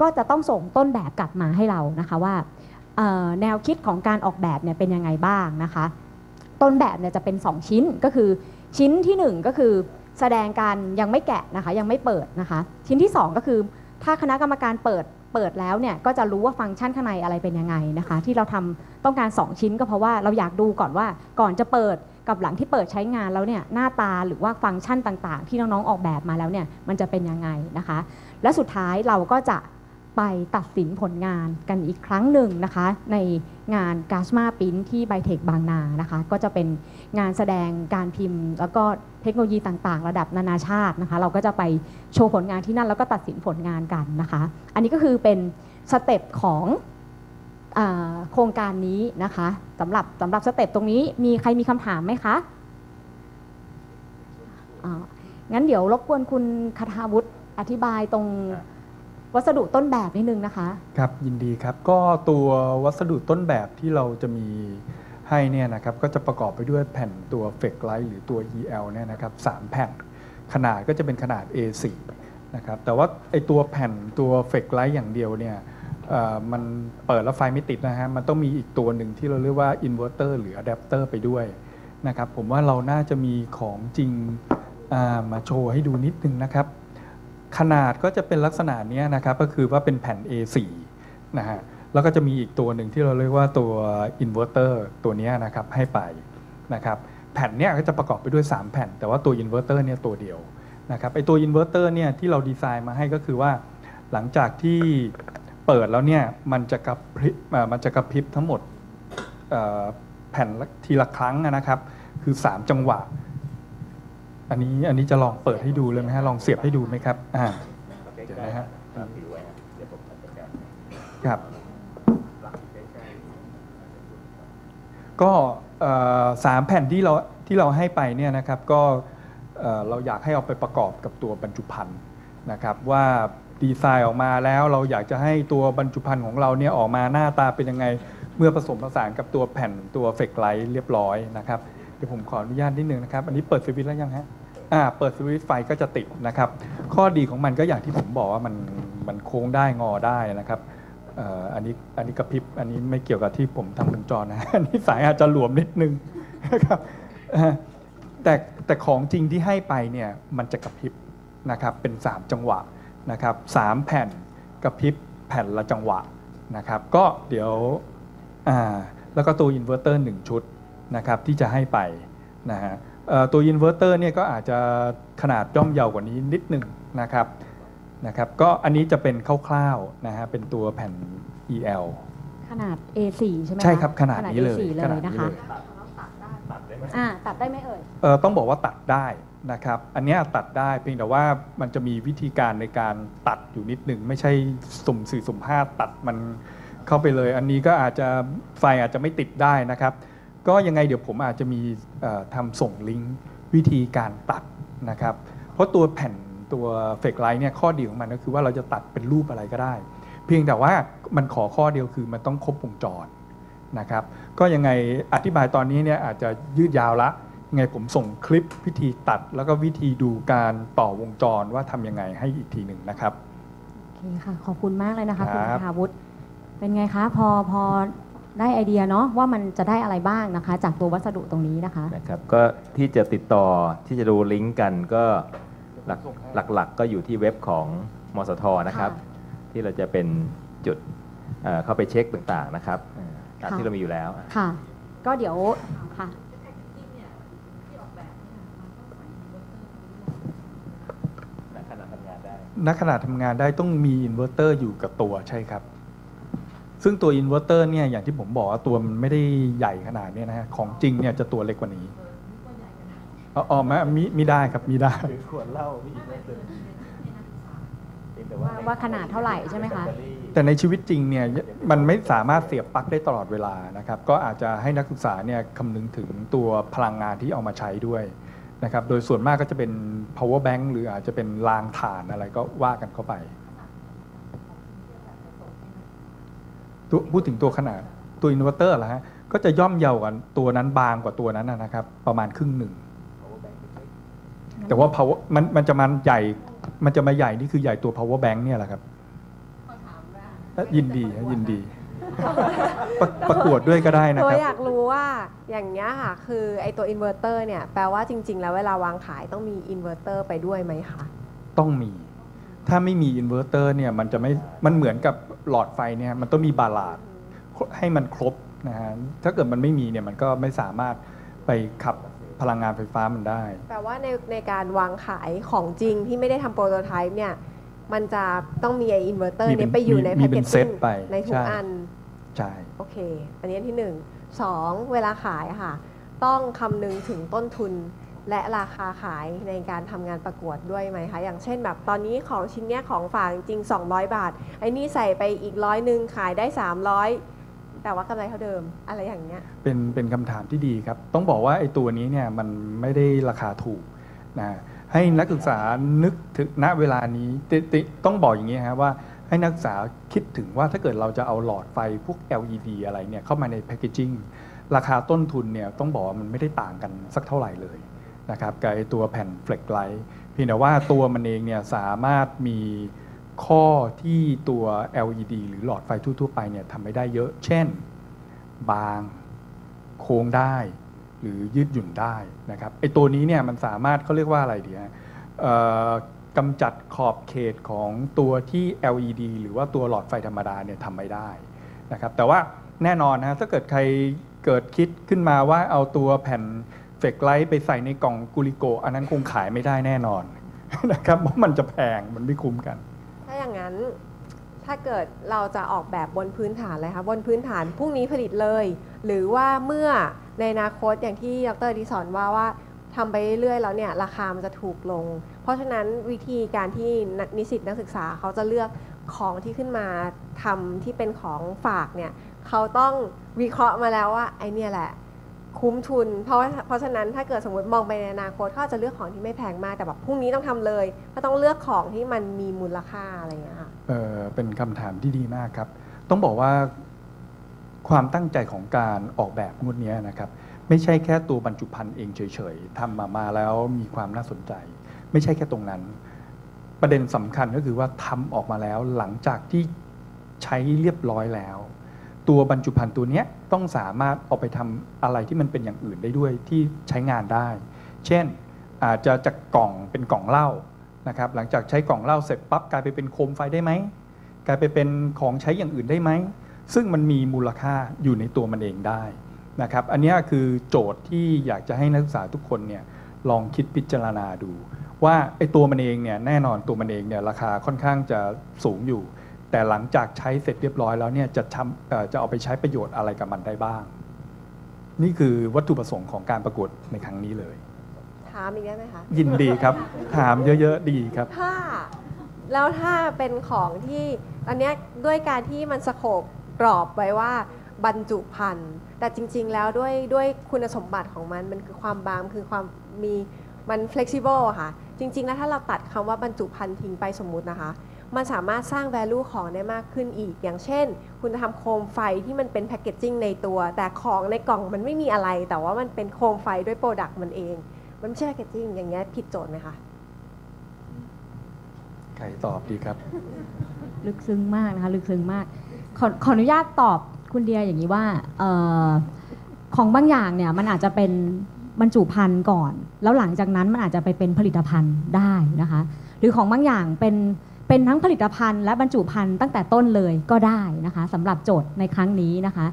ก็จะต้องส่งต้นแบบกลับมาให้เรานะคะว่าแนวคิดของการออกแบบเนี่ยเป็นยังไงบ้างนะคะต้นแบบเนี่ยจะเป็น2ชิ้นก็คือชิ้นที่1ก็คือแสดงการยังไม่แกะนะคะยังไม่เปิดนะคะชิ้นที่2ก็คือถ้าคณะกรรมการเปิดแล้วเนี่ยก็จะรู้ว่าฟังก์ชันข้างในอะไรเป็นยังไงนะคะที่เราทำต้องการ2ชิ้นก็เพราะว่าเราอยากดูก่อนว่าก่อนจะเปิดกับหลังที่เปิดใช้งานแล้วเนี่ยหน้าตาหรือว่าฟังก์ชันต่างๆที่น้องๆออกแบบมาแล้วเนี่ยมันจะเป็นยังไงนะคะและสุดท้ายเราก็จะไปตัดสินผลงานกันอีกครั้งหนึ่งนะคะในงาน Gasma Print ที่ Bytech บางนานะคะก็จะเป็นงานแสดงการพิมพ์แล้วก็เทคโนโลยีต่างๆระดับนานาชาตินะคะเราก็จะไปโชว์ผลงานที่นั่นแล้วก็ตัดสินผลงานกันนะคะอันนี้ก็คือเป็นสเต็ปของโครงการนี้นะคะสำหรับสเต็ปตรงนี้มีใครมีคำถามไหมคะงั้นเดี๋ยวรบกวนคุณคทาวุฒิอธิบายตรงวัสดุต้นแบบนิดนึงนะคะครับยินดีครับก็ตัววัสดุต้นแบบที่เราจะมีให้เนี่ยนะครับก็จะประกอบไปด้วยแผ่นตัวเฟกไลท์หรือตัว EL เนี่ยนะครับ3แผ่นขนาดก็จะเป็นขนาด A4 นะครับแต่ว่าไอตัวแผ่นตัวเฟกไลท์อย่างเดียวเนี่ยมันเปิดแล้วไฟไม่ติดนะฮะมันต้องมีอีกตัวหนึ่งที่เราเรียกว่าอินเวอร์เตอร์หรืออะแดปเตอร์ไปด้วยนะครับผมว่าเราน่าจะมีของจริงมาโชว์ให้ดูนิดนึงนะครับขนาดก็จะเป็นลักษณะนี้นะครับก็คือว่าเป็นแผ่น A4 นะฮะแล้วก็จะมีอีกตัวหนึ่งที่เราเรียกว่าตัวอินเวอร์เตอร์ตัวนี้นะครับให้ไปนะครับแผ่นเนี้ยก็จะประกอบไปด้วย3แผ่นแต่ว่าตัวอินเวอร์เตอร์เนี่ยตัวเดียวนะครับไอตัวอินเวอร์เตอร์เนี่ยที่เราดีไซน์มาให้ก็คือว่าหลังจากที่เปิดแล้วเนี่ยมันจะกระพริบทั้งหมดแผ่นทีละครั้งนะครับคือ3จังหวะอันนี้จะลองเปิดให้ดูเลยไหมฮะลองเสียบให้ดูไหมครับเดี๋ยวนะฮะครับก็3แผ่นที่เราให้ไปเนี่ยนะครับก็เราอยากให้เอาไปประกอบกับตัวบรรจุภัณฑ์นะครับว่าดีไซน์ออกมาแล้วเราอยากจะให้ตัวบรรจุภัณฑ์ของเราเนี่ยออกมาหน้าตาเป็นยังไงเมื่อผสมผสานกับตัวแผ่นตัวเฟกไลท์เรียบร้อยนะครับเดี๋ยวผมขออนุญาตนิดนึงนะครับอันนี้เปิดสวิตช์แล้วยังฮะเปิดสวิตช์ไฟก็จะติดนะครับข้อดีของมันก็อย่างที่ผมบอกว่ามันโค้งได้งอได้นะครับอันนี้กระพริบอันนี้ไม่เกี่ยวกับที่ผมทำวงจรนะอันนี้สายอาจจะหลวมนิดนึงนะครับแต่ของจริงที่ให้ไปเนี่ยมันจะกระพริบนะครับเป็น3จังหวะนะครับ3แผ่น กระพริบแผ่นละจังหวะนะครับก็เดี๋ยวแล้วก็ตัวอินเวอร์เตอร์1ชุดนะครับที่จะให้ไปนะฮะตัวอินเวอร์เตอร์เนี่ยก็อาจจะขนาดย่อมเยาวกว่านี้นิดหนึ่งนะครับก็อันนี้จะเป็นคร่าวๆนะฮะเป็นตัวแผ่น EL ขนาด A4 ใช่ไหมใช่ครับขนาดนี้เลยนะคะตัดได้ไหมเอ่ยต้องบอกว่าตัดได้นะครับอันนี้ตัดได้เพียงแต่ว่ามันจะมีวิธีการในการตัดอยู่นิดหนึ่งไม่ใช่สุ่ม4สุ่ม5ตัดมันเข้าไปเลยอันนี้ก็อาจจะไฟอาจจะไม่ติดได้นะครับก็ยังไงเดี๋ยวผมอาจจะมีทำส่งลิงก์วิธีการตัดนะครับเพราะตัวแผ่นตัวเฟกไลท์เนี่ยข้อดีของมันก็คือว่าเราจะตัดเป็นรูปอะไรก็ได้เพียงแต่ว่ามันขอข้อเดียวคือมันต้องครบวงจรนะครับก็ยังไงอธิบายตอนนี้เนี่ยอาจจะยืดยาวละยังไงผมส่งคลิปวิธีตัดแล้วก็วิธีดูการต่อวงจรว่าทำยังไงให้อีกทีหนึ่งนะครับโอเคค่ะขอบคุณมากเลยนะคะคุณคาวุฒิเป็นไงคะพอได้ไอเดียเนาะว่ามันจะได้อะไรบ้างนะคะจากตัววัสดุตรงนี้นะครับก็ที่จะติดต่อที่จะดูลิงก์กันก็หลักๆก็อยู่ที่เว็บของมสท.นะครับที่เราจะเป็นจุดเข้าไปเช็คต่างๆนะครับตามที่เรามีอยู่แล้วค่ะก็เดี๋ยวค่ะณขณะทำงานได้ต้องมีอินเวอร์เตอร์อยู่กับตัวใช่ครับซึ่งตัวอินเวอร์เตอร์เนี่ยอย่างที่ผมบอกว่าตัวมันไม่ได้ใหญ่ขนาดนี้นะฮะของจริงเนี่ยจะตัวเล็กกว่านี้อ๋อมีได้ครับมีได้ขวดเหล้ามีอินเวอร์เตอร์ว่าขนาดเท่าไหร่ใช่ไหมคะแต่ในชีวิตจริงเนี่ยมันไม่สามารถเสียบปลั๊กได้ตลอดเวลานะครับก็อาจจะให้นักศึกษาเนี่ยคำนึงถึงตัวพลังงานที่เอามาใช้ด้วยนะครับโดยส่วนมากก็จะเป็น power bank หรืออาจจะเป็นรางถ่านอะไรก็ว่ากันเข้าไปพูดถึงตัวขนาดตัวอินเวอร์เตอร์ล่ะฮะก็จะย่อมเยาว์กันตัวนั้นบางกว่าตัวนั้นนะครับประมาณครึ่งหนึ่งแต่ว่า power มันจะมาใหญ่นี่คือใหญ่ตัว power bank เนี่ยแหละครับยินดีประกวดด้วยก็ได้นะครับตัวอยากรู้ว่าอย่างเงี้ยค่ะคือไอตัวอินเวอร์เตอร์เนี่ยแปลว่าจริงๆแล้วเวลาวางขายต้องมีอินเวอร์เตอร์ไปด้วยไหมคะต้องมีถ้าไม่มีอินเวอร์เตอร์เนี่ยมันจะไม่มันเหมือนกับหลอดไฟเนี่ยมันต้องมีบาลานซ์ให้มันครบนะฮะถ้าเกิดมันไม่มีเนี่ยมันก็ไม่สามารถไปขับพลังงานไฟฟ้ามันได้แปลว่าในการวางขายของจริงที่ไม่ได้ทำโปรโตไทป์เนี่ยมันจะต้องมีไออินเวอร์เตอร์เนี่ยไปอยู่ในแพ็กเกจซิ่งในทุกอันใช่โอเคอันนี้ที่1 2เวลาขายค่ะต้องคำนึงถึงต้นทุนและราคาขายในการทำงานประกวดด้วยไหมคะอย่างเช่นแบบตอนนี้ของชิ้นเนี้ยของฝากจริง200บาทไอ้นี่ใส่ไปอีก100ขายได้300แต่ว่ากำไรเท่าเดิมอะไรอย่างเงี้ยเป็นคำถามที่ดีครับต้องบอกว่าไอ้ตัวนี้เนี่ยมันไม่ได้ราคาถูกนะให้นักศึกษานึกถึงณเวลานี้ต้องบอกอย่างนี้ฮะว่าให้นักศึกษาคิดถึงว่าถ้าเกิดเราจะเอาหลอดไฟพวก LED อะไรเนี่ยเข้ามาในแพคเกจจิ้งราคาต้นทุนเนี่ยต้องบอกว่ามันไม่ได้ต่างกันสักเท่าไหร่เลยนะครับกับตัวแผ่นเฟล็กไลท์เพียงแต่ว่าตัวมันเองเนี่ยสามารถมีข้อที่ตัว LED หรือหลอดไฟทั่วๆไปเนี่ยทำไม่ได้เยอะเช่นบางโค้งได้หรือยืดหยุ่นได้นะครับไอ้ตัวนี้เนี่ยมันสามารถเขาเรียกว่าอะไรดีฮะกำจัดขอบเขตของตัวที่ LED หรือว่าตัวหลอดไฟธรรมดาเนี่ยทำไม่ได้นะครับแต่ว่าแน่นอนนะถ้าเกิดใครเกิดคิดขึ้นมาว่าเอาตัวแผ่นเฟกไลท์ไปใส่ในกล่องกุลิโกอันนั้นคงขายไม่ได้แน่นอนนะครับเพราะมันจะแพงมันไม่คุ้มกันถ้าอย่างนั้นถ้าเกิดเราจะออกแบบบนพื้นฐานเลยค่ะบนพื้นฐานพรุ่งนี้ผลิตเลยหรือว่าเมื่อในอนาคตอย่างที่ดร.ดิสอนว่าทำไปเรื่อยๆแล้วเนี่ยราคามันจะถูกลงเพราะฉะนั้นวิธีการที่นิสิตนักศึกษาเขาจะเลือกของที่ขึ้นมาทำที่เป็นของฝากเนี่ยเขาต้องวิเคราะห์มาแล้วว่าไอเนี่ยแหละคุ้มทุนเพราะฉะนั้นถ้าเกิดสมมติมองไปในอนาคตเขาจะเลือกของที่ไม่แพงมากแต่แบบพรุ่งนี้ต้องทำเลยก็ต้องเลือกของที่มันมีมูลค่าอะไรอย่างเงี้ยเป็นคำถามที่ดีมากครับต้องบอกว่าความตั้งใจของการออกแบบงวดนี้นะครับไม่ใช่แค่ตัวบรรจุภัณฑ์เองเฉยๆทำมาแล้วมีความน่าสนใจไม่ใช่แค่ตรงนั้นประเด็นสำคัญก็คือว่าทำออกมาแล้วหลังจากที่ใช้เรียบร้อยแล้วตัวบรรจุภัณฑ์ตัวนี้ต้องสามารถเอาไปทำอะไรที่มันเป็นอย่างอื่นได้ด้วยที่ใช้งานได้เช่นอาจจะจากกล่องเป็นกล่องเหล้านะครับหลังจากใช้กล่องเหล้าเสร็จปั๊บกลายไปเป็นโคมไฟได้ไหม กลายไปเป็นของใช้อย่างอื่นได้ไหมซึ่งมันมีมูลค่าอยู่ในตัวมันเองได้นะครับอันนี้คือโจทย์ที่อยากจะให้นักศึกษาทุกคนเนี่ยลองคิดพิจารณาดูว่าไอ้ตัวมันเองเนี่ยแน่นอนตัวมันเองเนี่ยราคาค่อนข้างจะสูงอยู่แต่หลังจากใช้เสร็จเรียบร้อยแล้วเนี่ยจะเอาไปใช้ประโยชน์อะไรกับมันได้บ้างนี่คือวัตถุประสงค์ของการประกวดในครั้งนี้เลยถามอีกได้ไหมคะยินดีครับ ถามเยอะๆดีครับแล้วถ้าเป็นของที่อันนี้ด้วยการที่มันสโคปกรอบไว้ว่าบรรจุภัณฑ์แต่จริงๆแล้วด้วยคุณสมบัติของมันคือความบางคือความมีมัน flexible ค่ะจริงๆแล้วถ้าเราตัดคำว่าบรรจุภัณฑ์ทิ้งไปสมมุตินะคะมันสามารถสร้าง value ของได้มากขึ้นอีกอย่างเช่นคุณจะทำโคมไฟที่มันเป็นแพคเกจจิ้งในตัวแต่ของในกล่องมันไม่มีอะไรแต่ว่ามันเป็นโคมไฟด้วยโปรดักต์มันเองมันไม่ใช่แพคเกจจิ้งอย่างเงี้ยผิดโจทย์ไหมคะใครตอบดีครับลึกซึ้งมากนะคะลึกซึ้งมากขออนุญาตตอบคุณเดียอย่างนี้ว่าของบางอย่างเนี่ยมันอาจจะเป็นบรรจุภัณฑ์ก่อนแล้วหลังจากนั้นมันอาจจะไปเป็นผลิตภัณฑ์ได้นะคะหรือของบางอย่างเป็นทั้งผลิตภัณฑ์และบรรจุภัณฑ์ตั้งแต่ต้นเลยก็ได้นะคะสำหรับโจทย์ในครั้งนี้นะคะ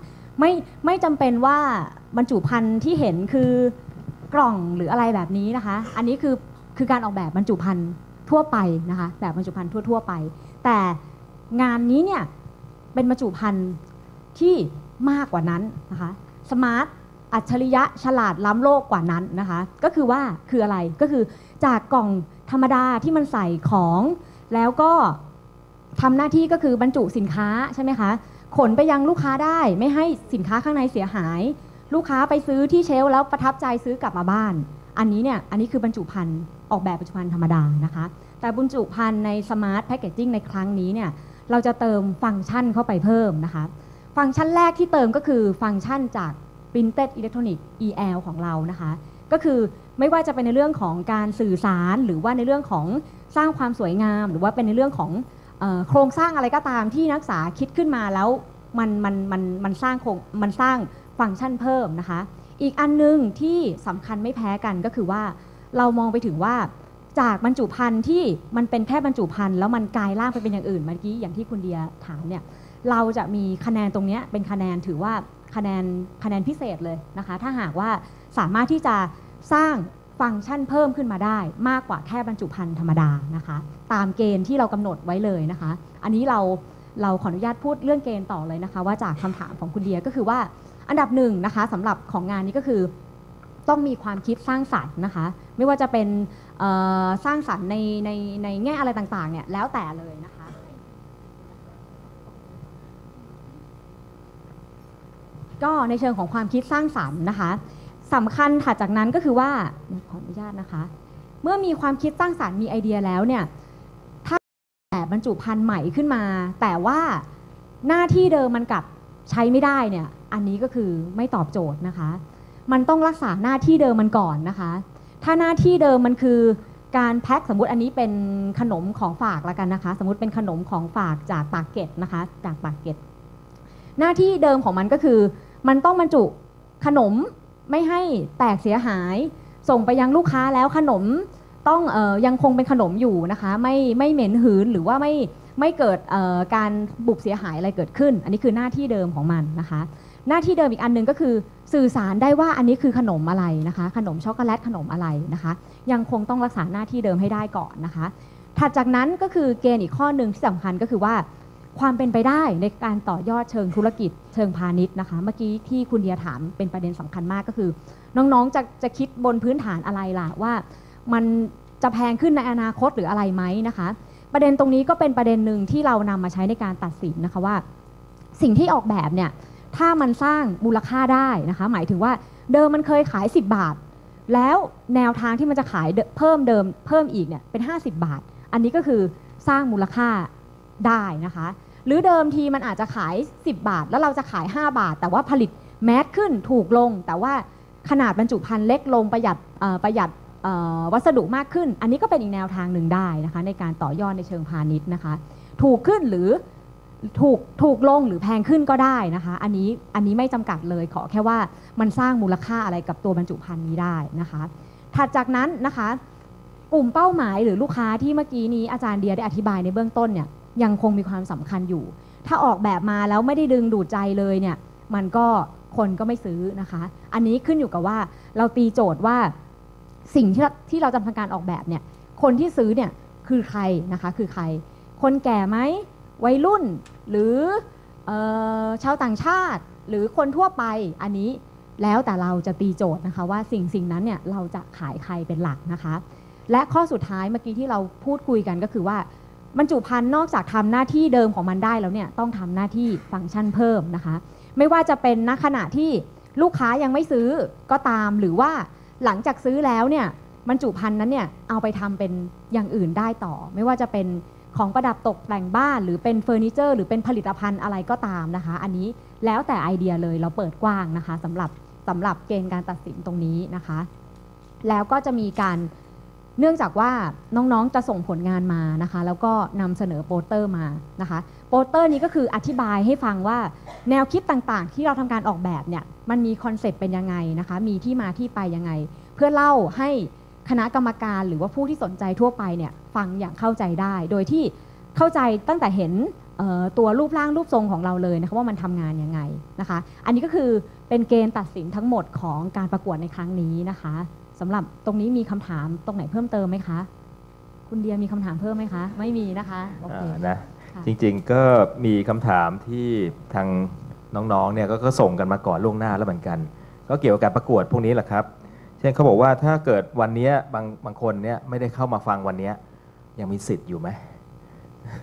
ไม่จำเป็นว่าบรรจุภัณฑ์ที่เห็นคือกล่องหรืออะไรแบบนี้นะคะอันนี้คือการออกแบบบรรจุภัณฑ์ทั่วไปนะคะแบบบรรจุภัณฑ์ทั่วๆไปแต่งานนี้เนี่ยเป็นบรรจุภัณฑ์ที่มากกว่านั้นนะคะสมาร์ทอัจฉริยะฉลาดล้ำโลกกว่านั้นนะคะก็คือว่าคืออะไรก็คือจากกล่องธรรมดาที่มันใส่ของแล้วก็ทำหน้าที่ก็คือบรรจุสินค้าใช่ไหมคะขนไปยังลูกค้าได้ไม่ให้สินค้าข้างในเสียหายลูกค้าไปซื้อที่เชลแล้วประทับใจซื้อกลับมาบ้านอันนี้คือบรรจุภัณฑ์ออกแบบบรรจุภัณฑ์ธรรมดานะคะแต่บรรจุภัณฑ์ในสมาร์ทแพคเกจจิ้งในครั้งนี้เนี่ยเราจะเติมฟังก์ชันเข้าไปเพิ่มนะคะฟังก์ชันแรกที่เติมก็คือฟังก์ชันจาก Printed Electronic EL ของเรานะคะก็คือไม่ว่าจะเป็นในเรื่องของการสื่อสารหรือว่าในเรื่องของสร้างความสวยงามหรือว่าเป็นในเรื่องของโครงสร้างอะไรก็ตามที่นักศึกษาคิดขึ้นมาแล้วมันสร้างฟังก์ชันเพิ่มนะคะอีกอันนึงที่สำคัญไม่แพ้กันก็คือว่าเรามองไปถึงว่าจากบรรจุภัณฑ์ที่มันเป็นแค่บรรจุภัณฑ์แล้วมันกลายร่างไปเป็นอย่างอื่นเมื่อกี้อย่างที่คุณเดียถามเนี่ยเราจะมีคะแนนตรงนี้เป็นคะแนนถือว่าคะแนนพิเศษเลยนะคะถ้าหากว่าสามารถที่จะสร้างฟังก์ชันเพิ่มขึ้นมาได้มากกว่าแค่บรรจุภัณฑ์ธรรมดานะคะตามเกณฑ์ที่เรากำหนดไว้เลยนะคะอันนี้เราขออนุญาตพูดเรื่องเกณฑ์ต่อเลยนะคะว่าจากคำถามของคุณเดียก็คือว่าอันดับหนึ่งนะคะสำหรับของงานนี้ก็คือต้องมีความคิดสร้างสรรค์นะคะไม่ว่าจะเป็นสร้างสรรค์ในแง่อะไรต่างๆเนี่ยแล้วแต่เลยนะคะก็ในเชิงของความคิดสร้างสรรค์นะคะสำคัญถัดจากนั้นก็คือว่าขออนุญาตนะคะเมื่อมีความคิดสร้างสรรค์มีไอเดียแล้วเนี่ยถ้าแต่บรรจุภัณฑ์ใหม่ขึ้นมาแต่ว่าหน้าที่เดิมมันกลับใช้ไม่ได้เนี่ยอันนี้ก็คือไม่ตอบโจทย์นะคะมันต้องรักษาหน้าที่เดิมมันก่อนนะคะถ้าหน้าที่เดิมมันคือการแพ็คสมมติอันนี้เป็นขนมของฝากละกันนะคะสมมติเป็นขนมของฝากจากปากเกร็ดนะคะจากปากเกร็ดหน้าที่เดิมของมันก็คือมันต้องบรรจุขนมไม่ให้แตกเสียหายส่งไปยังลูกค้าแล้วขนมต้องยังคงเป็นขนมอยู่นะคะไม่เหม็นหืนหรือว่าไม่เกิดการบุบเสียหายอะไรเกิดขึ้นอันนี้คือหน้าที่เดิมของมันนะคะหน้าที่เดิมอีกอันนึงก็คือสื่อสารได้ว่าอันนี้คือขนมอะไรนะคะขนมช็อกโกแลตขนมอะไรนะคะยังคงต้องรักษาหน้าที่เดิมให้ได้ก่อนนะคะถัดจากนั้นก็คือเกณฑ์อีกข้อหนึ่งที่สำคัญก็คือว่าความเป็นไปได้ในการต่อยอดเชิงธุรกิจเชิงพาณิชย์นะคะเมื่อกี้ที่คุณเดียถามเป็นประเด็นสำคัญมากก็คือน้องๆจะคิดบนพื้นฐานอะไรล่ะว่ามันจะแพงขึ้นในอนาคตหรืออะไรไหมนะคะประเด็นตรงนี้ก็เป็นประเด็นหนึ่งที่เรานำมาใช้ในการตัดสินนะคะว่าสิ่งที่ออกแบบเนี่ยถ้ามันสร้างมูลค่าได้นะคะหมายถึงว่าเดิมมันเคยขาย10 บาทแล้วแนวทางที่มันจะขายเพิ่มอีกเนี่ยเป็น50 บาทอันนี้ก็คือสร้างมูลค่าได้นะคะหรือเดิมทีมันอาจจะขาย10 บาทแล้วเราจะขาย5 บาทแต่ว่าผลิตแมสขึ้นถูกลงแต่ว่าขนาดบรรจุภัณฑ์เล็กลงประหยัดวัสดุมากขึ้นอันนี้ก็เป็นอีกแนวทางหนึ่งได้นะคะในการต่อยอดในเชิงพาณิชย์นะคะถูกขึ้นหรือถูกลงหรือแพงขึ้นก็ได้นะคะอันนี้ไม่จำกัดเลยขอแค่ว่ามันสร้างมูลค่าอะไรกับตัวบรรจุภัณฑ์นี้ได้นะคะถัดจากนั้นนะคะกลุ่มเป้าหมายหรือลูกค้าที่เมื่อกี้นี้อาจารย์เดียได้อธิบายในเบื้องต้นเนี่ย ยังคงมีความสำคัญอยู่ถ้าออกแบบมาแล้วไม่ได้ดึงดูดใจเลยเนี่ยมันก็คนก็ไม่ซื้อนะคะอันนี้ขึ้นอยู่กับว่าเราตีโจทย์ว่าสิ่งที่เราจะทำการออกแบบเนี่ยคนที่ซื้อเนี่ยคือใครนะคะคือใครคนแก่ไหมวัยรุ่นหรือชาวต่างชาติหรือคนทั่วไปอันนี้แล้วแต่เราจะตีโจทย์นะคะว่าสิ่งนั้นเนี่ยเราจะขายใครเป็นหลักนะคะและข้อสุดท้ายเมื่อกี้ที่เราพูดคุยกันก็คือว่าบรรจุภัณฑ์นอกจากทำหน้าที่เดิมของมันได้แล้วเนี่ยต้องทำหน้าที่ฟังก์ชันเพิ่มนะคะไม่ว่าจะเป็นณขณะที่ลูกค้ายังไม่ซื้อก็ตามหรือว่าหลังจากซื้อแล้วเนี่ยบรรจุภัณฑ์นั้นเนี่ยเอาไปทำเป็นอย่างอื่นได้ต่อไม่ว่าจะเป็นของประดับตกแต่งบ้านหรือเป็นเฟอร์นิเจอร์หรือเป็นผลิตภัณฑ์อะไรก็ตามนะคะอันนี้แล้วแต่ไอเดียเลยเราเปิดกว้างนะคะสำหรับเกณฑ์การตัดสินตรงนี้นะคะแล้วก็จะมีการเนื่องจากว่าน้องๆจะส่งผลงานมานะคะแล้วก็นำเสนอโปสเตอร์มานะคะโปสเตอร์นี้ก็คืออธิบายให้ฟังว่าแนวคิดต่างๆที่เราทำการออกแบบเนี่ยมันมีคอนเซปต์เป็นยังไงนะคะมีที่มาที่ไปยังไงเพื่อเล่าให้คณะกรรมการหรือว่าผู้ที่สนใจทั่วไปเนี่ยฟังอย่างเข้าใจได้โดยที่เข้าใจตั้งแต่เห็นตัวรูปร่างรูปทรงของเราเลยนะคะว่ามันทำงานยังไงนะคะอันนี้ก็คือเป็นเกณฑ์ตัดสินทั้งหมดของการประกวดในครั้งนี้นะคะสำหรับตรงนี้มีคำถามตรงไหนเพิ่มเติมไหมคะคุณเดียมีคำถามเพิ่มไหมคะไม่มีนะคะโอเคนะจริงๆก็มีคำถามที่ทางน้องๆเนี่ยก็ส่งกันมาก่อนล่วงหน้าแล้วเหมือนกันก็เกี่ยวกับการประกวดพวกนี้แหละครับเช่นเขาบอกว่าถ้าเกิดวันนี้บางคนเนี่ยไม่ได้เข้ามาฟังวันนี้ยังมีสิทธิ์อยู่ไหม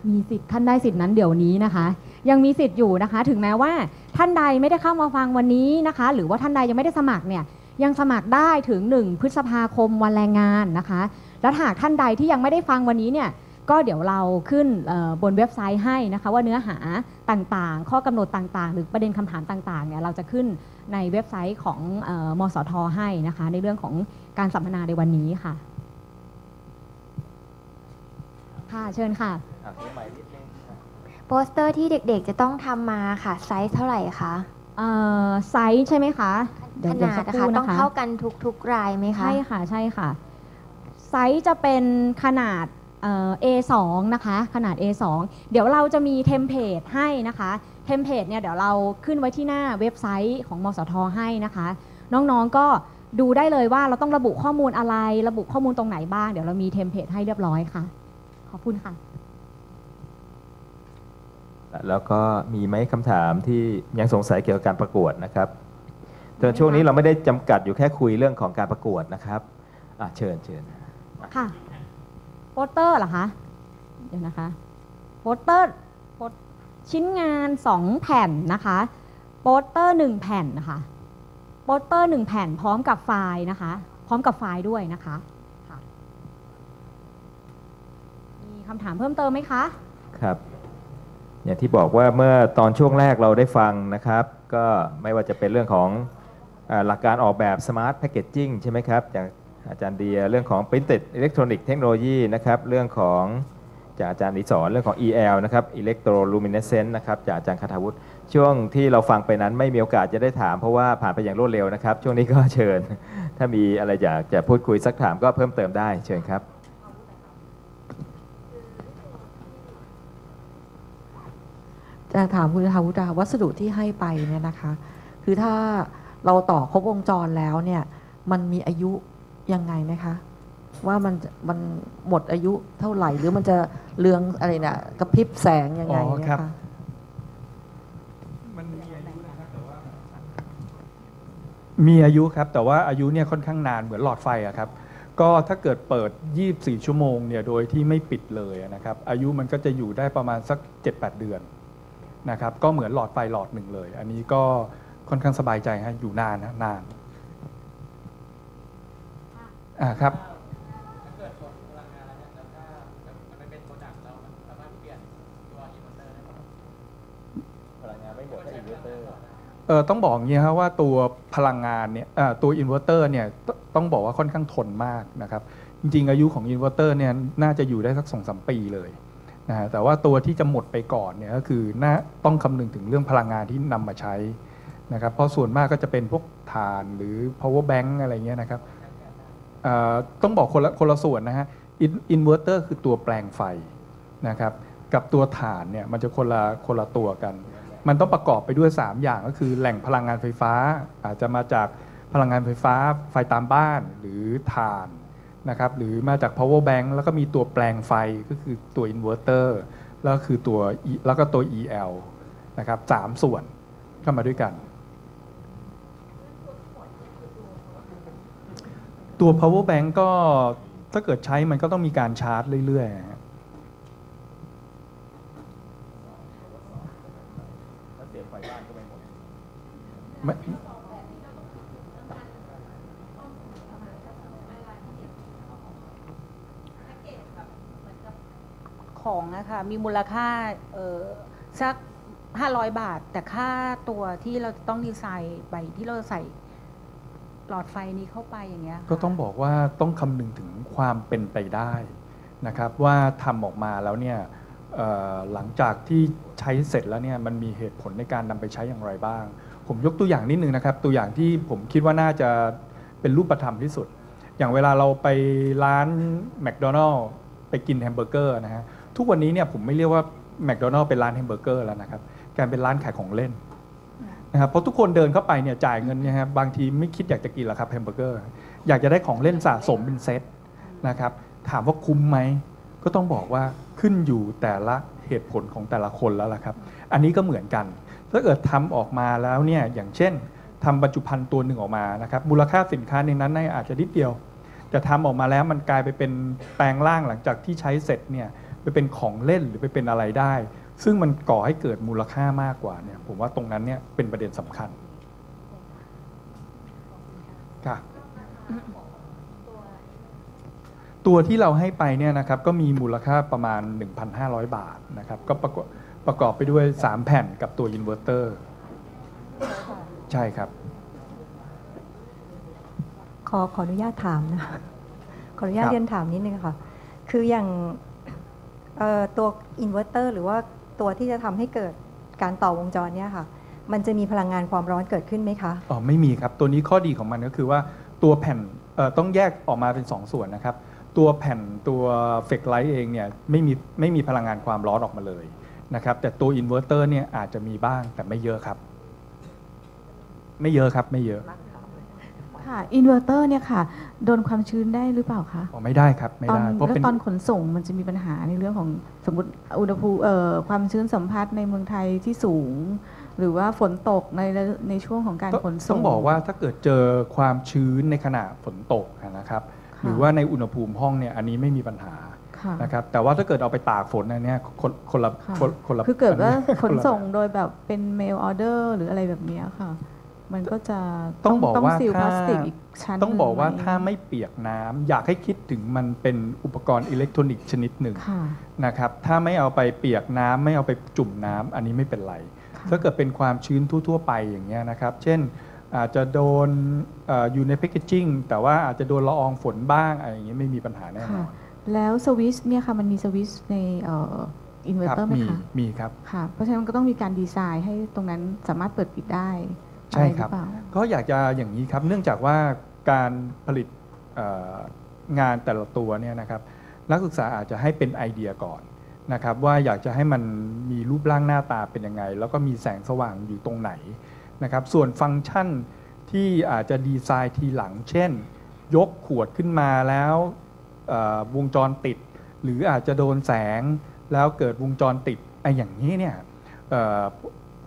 มีสิทธิ์ท่านได้สิทธิ์นั้นเดี๋ยวนี้นะคะยังมีสิทธิ์อยู่นะคะถึงแม้ว่าท่านใดไม่ได้เข้ามาฟังวันนี้นะคะหรือว่าท่านใดยังไม่ได้สมัครเนี่ยยังสมัครได้ถึง1 พฤษภาคมวันแรงงานนะคะและหากท่านใดที่ยังไม่ได้ฟังวันนี้เนี่ยก็เดี๋ยวเราขึ้นบนเว็บไซต์ให้นะคะว่าเนื้อหาต่างๆข้อกำหนดต่างๆหรือประเด็นคำถามต่างๆเนี่ยเราจะขึ้นในเว็บไซต์ของมสท.ให้นะคะในเรื่องของการสัมมนาในวันนี้ค่ะค่ะเชิญค่ะโปสเตอร์ที่เด็กๆจะต้องทำมาค่ะไซส์เท่าไหร่คะไซส์ใช่ไหมคะขนาดนะคะต้องเท่ากันทุกรายไหมคะใช่ค่ะใช่ค่ะไซส์จะเป็นขนาดA2 นะคะขนาด A2 เดี๋ยวเราจะมีเทมเพลตให้นะคะเทมเพลตเนี่ยเดี๋ยวเราขึ้นไว้ที่หน้าเว็บไซต์ของมสท.ให้นะคะน้องๆก็ดูได้เลยว่าเราต้องระบุข้อมูลอะไรระบุข้อมูลตรงไหนบ้างเดี๋ยวเรามีเทมเพลตให้เรียบร้อยค่ะขอบคุณค่ะแล้วก็มีไหมคำถามที่ยังสงสัยเกี่ยวกับการประกวดนะครับแต่ช่วงนี้เราไม่ได้จำกัดอยู่แค่คุยเรื่องของการประกวดนะครับเชิญค่ะโปสเตอร์เหรอคะเดี๋ยวนะคะโปสเตอร์ชิ้นงาน2แผ่นนะคะโปสเตอร์1แผ่นนะคะโปสเตอร์1แผ่นพร้อมกับไฟล์นะคะพร้อมกับไฟล์ด้วยนะคะมีคำถามเพิ่มเติมไหมคะครับอย่างที่บอกว่าเมื่อตอนช่วงแรกเราได้ฟังนะครับก็ไม่ว่าจะเป็นเรื่องของหลักการออกแบบ smart packaging ใช่ไหมครับจากอาจารย์เดียเรื่องของ printed electronic technology นะครับเรื่องของจากอาจารย์ดิศรเรื่องของ EL นะครับ electroluminescence นะครับจากอาจารย์คทาวุฒิช่วงที่เราฟังไปนั้นไม่มีโอกาสจะได้ถามเพราะว่าผ่านไปอย่างรวดเร็วนะครับช่วงนี้ก็เชิญถ้ามีอะไรอยากจะพูดคุยสักถามก็เพิ่มเติมได้เชิญครับจะถามคุณคทาวุฒิวัสดุที่ให้ไปเนี่ยนะคะคือถ้าเราต่อครบวงจรแล้วเนี่ยมันมีอายุยังไงไหมคะว่ามันหมดอายุเท่าไหร่หรือมันจะเรืองอะไรนะกระพริบแสงยังไงนะคะมันมีอายุนะครับแต่ว่ามีอายุครับแต่ว่าอายุเนี่ยค่อนข้างนานเหมือนหลอดไฟอะครับก็ถ้าเกิดเปิด24ชั่วโมงเนี่ยโดยที่ไม่ปิดเลยนะครับอายุมันก็จะอยู่ได้ประมาณสัก 7-8 เดือนนะครับก็เหมือนหลอดไฟหลอดหนึ่งเลยอันนี้ก็ค่อนข้างสบายใจฮะอยู่นานนะนานครับถ้าเกิดหมดพลังงานแล้วเนี่ยถ้ามันเป็นโปรดักต์เราสามารถเปลี่ยนตัวอินเวอร์เตอร์ได้ไหมพลังงานไม่หมดอินเวอร์เตอร์ต้องบอกอย่างนี้ครับว่าตัวพลังงานเนี่ยตัวอินเวอร์เตอร์เนี่ยต้องบอกว่าค่อนข้างทนมากนะครับจริงๆอายุของอินเวอร์เตอร์เนี่ยน่าจะอยู่ได้สัก 2-3 ปีเลยนะฮะแต่ว่าตัวที่จะหมดไปก่อนเนี่ยก็คือต้องคำนึงถึงเรื่องพลังงานที่นำมาใช้นะครับเพราะส่วนมากก็จะเป็นพวกถ่านหรือ power bank อะไรเงี้ยนะครับต้องบอกคนละส่วนนะฮะอินเวอร์เตอร์คือตัวแปลงไฟนะครับ กับตัวฐานเนี่ยมันจะคนละตัวกันมันต้องประกอบไปด้วย3อย่างก็คือแหล่งพลังงานไฟฟ้าอาจจะมาจากพลังงานไฟฟ้าไฟตามบ้านหรือถ่านนะครับหรือมาจาก power bank แล้วก็มีตัวแปลงไฟก็คือตัว inverter แล้วก็คือตัว แล้วก็ตัว EL นะครับ3ส่วนเข้ามาด้วยกันตัว power bank ก็ถ้าเกิดใช้มันก็ต้องมีการชาร์จเรื่อยๆของนะคะมีมูลค่าสัก500 บาทแต่ค่าตัวที่เราต้องดีไซน์ใบที่เราใส่หลอดไฟนี้เข้าไปอย่างเงี้ยก็ต้องบอกว่าต้องคำนึงถึงความเป็นไปได้นะครับว่าทำออกมาแล้วเนี่ยหลังจากที่ใช้เสร็จแล้วเนี่ยมันมีเหตุผลในการนำไปใช้อย่างไรบ้างผมยกตัวอย่างนิดนึงนะครับตัวอย่างที่ผมคิดว่าน่าจะเป็นรูปธรรมที่สุดอย่างเวลาเราไปร้านแมคโดนัลล์ไปกินแฮมเบอร์เกอร์นะฮะทุกวันนี้เนี่ยผมไม่เรียกว่าแมคโดนัลล์เป็นร้านแฮมเบอร์เกอร์แล้วนะครับกลายเป็นร้านขายของเล่นนะครับเพราะทุกคนเดินเข้าไปเนี่ยจ่ายเงินเนี่ยฮะบางทีไม่คิดอยากจะกินหรอกครับแฮมเบอร์เกอร์อยากจะได้ของเล่นสะสมเป็นเซตนะครับถามว่าคุ้มไหมก็ต้องบอกว่าขึ้นอยู่แต่ละเหตุผลของแต่ละคนแล้วล่ะครับอันนี้ก็เหมือนกันถ้าเกิดทำออกมาแล้วเนี่ยอย่างเช่นทำบรรจุภัณฑ์ตัวหนึ่งออกมานะครับมูลค่าสินค้าในนั้นอาจจะนิดเดียวแต่ทำออกมาแล้วมันกลายไปเป็นแปลงร่างหลังจากที่ใช้เสร็จเนี่ยไปเป็นของเล่นหรือไปเป็นอะไรได้ซึ่งมันก่อให้เกิดมูลค่ามากกว่าเนี่ยผมว่าตรงนั้นเนี่ยเป็นประเด็นสำคัญค่ะตัวที่เราให้ไปเนี่ยนะครับก็มีมูลค่าประมาณ 1,500 บาทนะครับก็ประกอบไปด้วย3แผ่นกับตัวอินเวอร์เตอร์ใช่ครับขออนุญาตถามนะขออนุญาตเรียนถามนิดนึงค่ะคืออย่างตัวอินเวอร์เตอร์หรือว่าตัวที่จะทำให้เกิดการต่อวงจรเนี่ยค่ะมันจะมีพลังงานความร้อนเกิดขึ้นไหมคะอ๋อไม่มีครับตัวนี้ข้อดีของมันก็คือว่าตัวแผ่นต้องแยกออกมาเป็น2 ส่วนนะครับตัวแผ่นตัวเฟกไลท์เองเนี่ยไม่มีพลังงานความร้อนออกมาเลยนะครับแต่ตัวอินเวอร์เตอร์เนี่ยอาจจะมีบ้างแต่ไม่เยอะครับไม่เยอะครับไม่เยอะค่ะอินเวอร์เตอร์เนี่ยค่ะโดนความชื้นได้หรือเปล่าคะอ๋อไม่ได้ครับไม่ได้เพราะเป็นตอนขนส่งมันจะมีปัญหาในเรื่องของสมมติอุณหภูมิความชื้นสัมผัสในเมืองไทยที่สูงหรือว่าฝนตกในช่วงของการขนส่งต้องบอกว่าถ้าเกิดเจอความชื้นในขณะฝนตกนะครับหรือว่าในอุณหภูมิห้องเนี่ยอันนี้ไม่มีปัญหานะครับแต่ว่าถ้าเกิดเอาไปตากฝนอันนี้คนละคือเกิดว่าขนส่งโดยแบบเป็นเมลออเดอร์หรืออะไรแบบนี้ค่ะมันก็จะต้องบอกว่าถ้าไม่เปียกน้ำอยากให้คิดถึงมันเป็นอุปกรณ์อิเล็กทรอนิกส์ชนิดหนึ่งนะครับถ้าไม่เอาไปเปียกน้ำไม่เอาไปจุ่มน้ำอันนี้ไม่เป็นไรถ้าเกิดเป็นความชื้นทั่วๆไปอย่างเงี้ยนะครับเช่นอาจจะโดนอยู่ในแพคเกจจิ้งแต่ว่าอาจจะโดนละอองฝนบ้างอะไรอย่างเงี้ยไม่มีปัญหาแน่นอนแล้วสวิตช์เนี่ยค่ะมันมีสวิตช์ในอินเวอร์เตอร์ไหมคะมีครับค่ะเพราะฉะนั้นก็ต้องมีการดีไซน์ให้ตรงนั้นสามารถเปิดปิดได้ใช่ครับก็อยากจะอย่างนี้ครับเนื่องจากว่าการผลิตงานแต่ละตัวเนี่ยนะครับนักศึกษาอาจจะให้เป็นไอเดียก่อนนะครับว่าอยากจะให้มันมีรูปร่างหน้าตาเป็นยังไงแล้วก็มีแสงสว่างอยู่ตรงไหนนะครับส่วนฟังก์ชันที่อาจจะดีไซน์ทีหลังเช่นยกขวดขึ้นมาแล้ววงจรติดหรืออาจจะโดนแสงแล้วเกิดวงจรติดไอ้อย่างนี้เนี่ย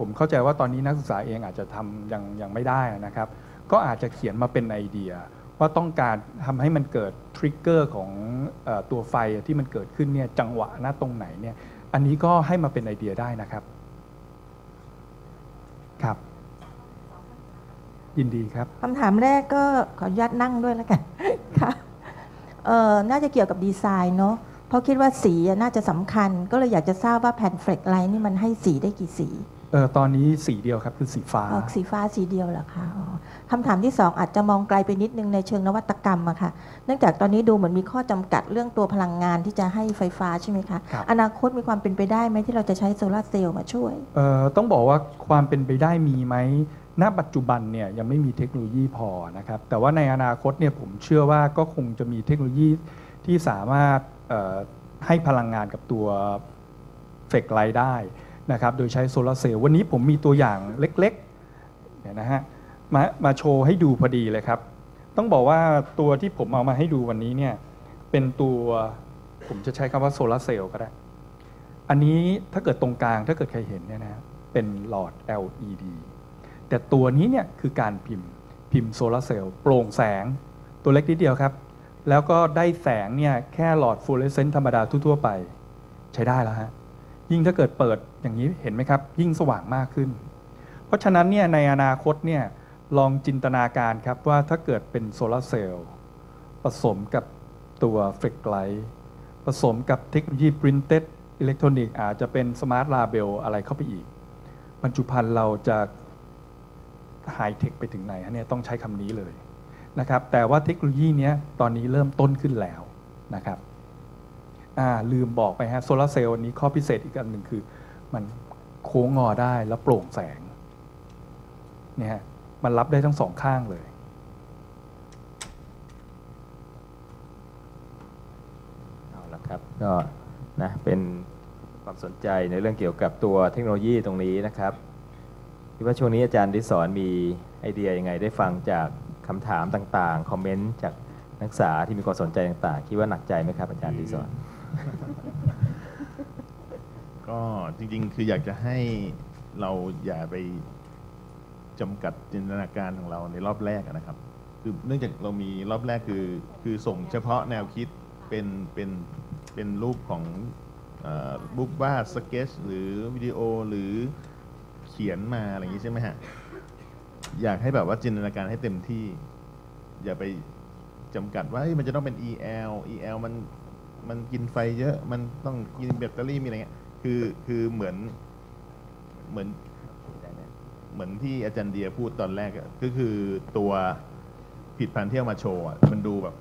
ผมเข้าใจว่าตอนนี้นักศึกษาเองอาจจะทำยังไม่ได้นะครับก็อาจจะเขียนมาเป็นไอเดียว่าต้องการทำให้มันเกิดทริกเกอร์ของตัวไฟที่มันเกิดขึ้นเนี่ยจังหวะหน้าตรงไหนเนี่ยอันนี้ก็ให้มาเป็นไอเดียได้นะครับครับยินดีครับคำถามแรกก็ขออนุญาตนั่งด้วยแล้วกันค่ะน่าจะเกี่ยวกับดีไซน์เนาะเพราะคิดว่าสีน่าจะสำคัญก็เลยอยากจะทราบว่าแผ่นเฟลกไลท์นี่มันให้สีได้กี่สีตอนนี้สีเดียวครับคือสีฟ้าสีฟ้าสีเดียวเหรอคะคำถามที่2 อาจจะมองไกลไปนิดนึงในเชิงนวัตกรรมอะค่ะเนื่องจากตอนนี้ดูเหมือนมีข้อจำกัดเรื่องตัวพลังงานที่จะให้ไฟฟ้าใช่ไหมคะอนาคตมีความเป็นไปได้ไหมที่เราจะใช้โซลาร์เซลล์มาช่วยต้องบอกว่าความเป็นไปได้มีไหมณปัจจุบันเนี่ยยังไม่มีเทคโนโลยีพอนะครับแต่ว่าในอนาคตเนี่ยผมเชื่อว่าก็คงจะมีเทคโนโลยีที่สามารถให้พลังงานกับตัว เฟกไลท์ได้นะครับโดยใช้โซลาร์เซลล์วันนี้ผมมีตัวอย่างเล็กๆเนี่ยนะฮะมาโชว์ให้ดูพอดีเลยครับต้องบอกว่าตัวที่ผมเอามาให้ดูวันนี้เนี่ยเป็นตัวผมจะใช้คำว่าโซลาร์เซลล์ก็ได้อันนี้ถ้าเกิดตรงกลางถ้าเกิดใครเห็นเนี่ยนะเป็นหลอด LED แต่ตัวนี้เนี่ยคือการพิมพ์โซลาร์เซลล์โปร่งแสงตัวเล็กนิดเดียวครับแล้วก็ได้แสงเนี่ยแค่หลอดฟลูออเรสเซนต์ธรรมดาทั่วๆไปใช้ได้แล้วฮะยิ่งถ้าเกิดเปิดอย่างนี้เห็นไหมครับยิ่งสว่างมากขึ้นเพราะฉะนั้นเนี่ยในอนาคตเนี่ยลองจินตนาการครับว่าถ้าเกิดเป็นโซลาร์เซลล์ผสมกับตัวเฟลชไลท์ผสมกับเทคโนโลยีปรินเต็ดอิเล็กทรอนิกส์อาจจะเป็นสมาร์ทลาเบลอะไรเข้าไปอีกบรรจุภัณฑ์เราจะไฮเทคไปถึงไหนฮะเนี่ยต้องใช้คำนี้เลยนะครับแต่ว่าเทคโนโลยีนี้ตอนนี้เริ่มต้นขึ้นแล้วนะครับลืมบอกไปฮะโซลาร์เซลล์วันนี้ข้อพิเศษอีกอันหนึ่งคือมันโค้งงอได้แล้วโปร่งแสงเนี่ยฮะมันรับได้ทั้งสองข้างเลยเอาละครับก็นะเป็นความสนใจในเรื่องเกี่ยวกับตัวเทคโนโลยีตรงนี้นะครับคิดว่าช่วงนี้อาจารย์ดิศรมีไอเดียยังไงได้ฟังจากคำถามต่างๆคอมเมนต์จากนักศึกษาที่มีความสนใจต่างๆคิดว่าหนักใจไหมครับอาจารย์ดิศรก็จริงๆคืออยากจะให้เราอย่าไปจำกัดจินตนาการของเราในรอบแรกนะครับคือเนื่องจากเรามีรอบแรกคือส่งเฉพาะแนวคิดเป็นรูปของรูปวาดสเก็ตช์หรือวิดีโอหรือเขียนมาอะไรอย่างนี้ใช่ไหมฮะอยากให้แบบว่าจินตนาการให้เต็มที่อย่าไปจำกัดว่ามันจะต้องเป็น EL มันกินไฟเยอะมันต้องกินแบตเตอรี่มีอะไรเงี้ยคือเหมือนที่อาจารย์เดียพูดตอนแรกก็คือตัวผลิตภัณฑ์ที่เอามาโชว์มันดูแบบ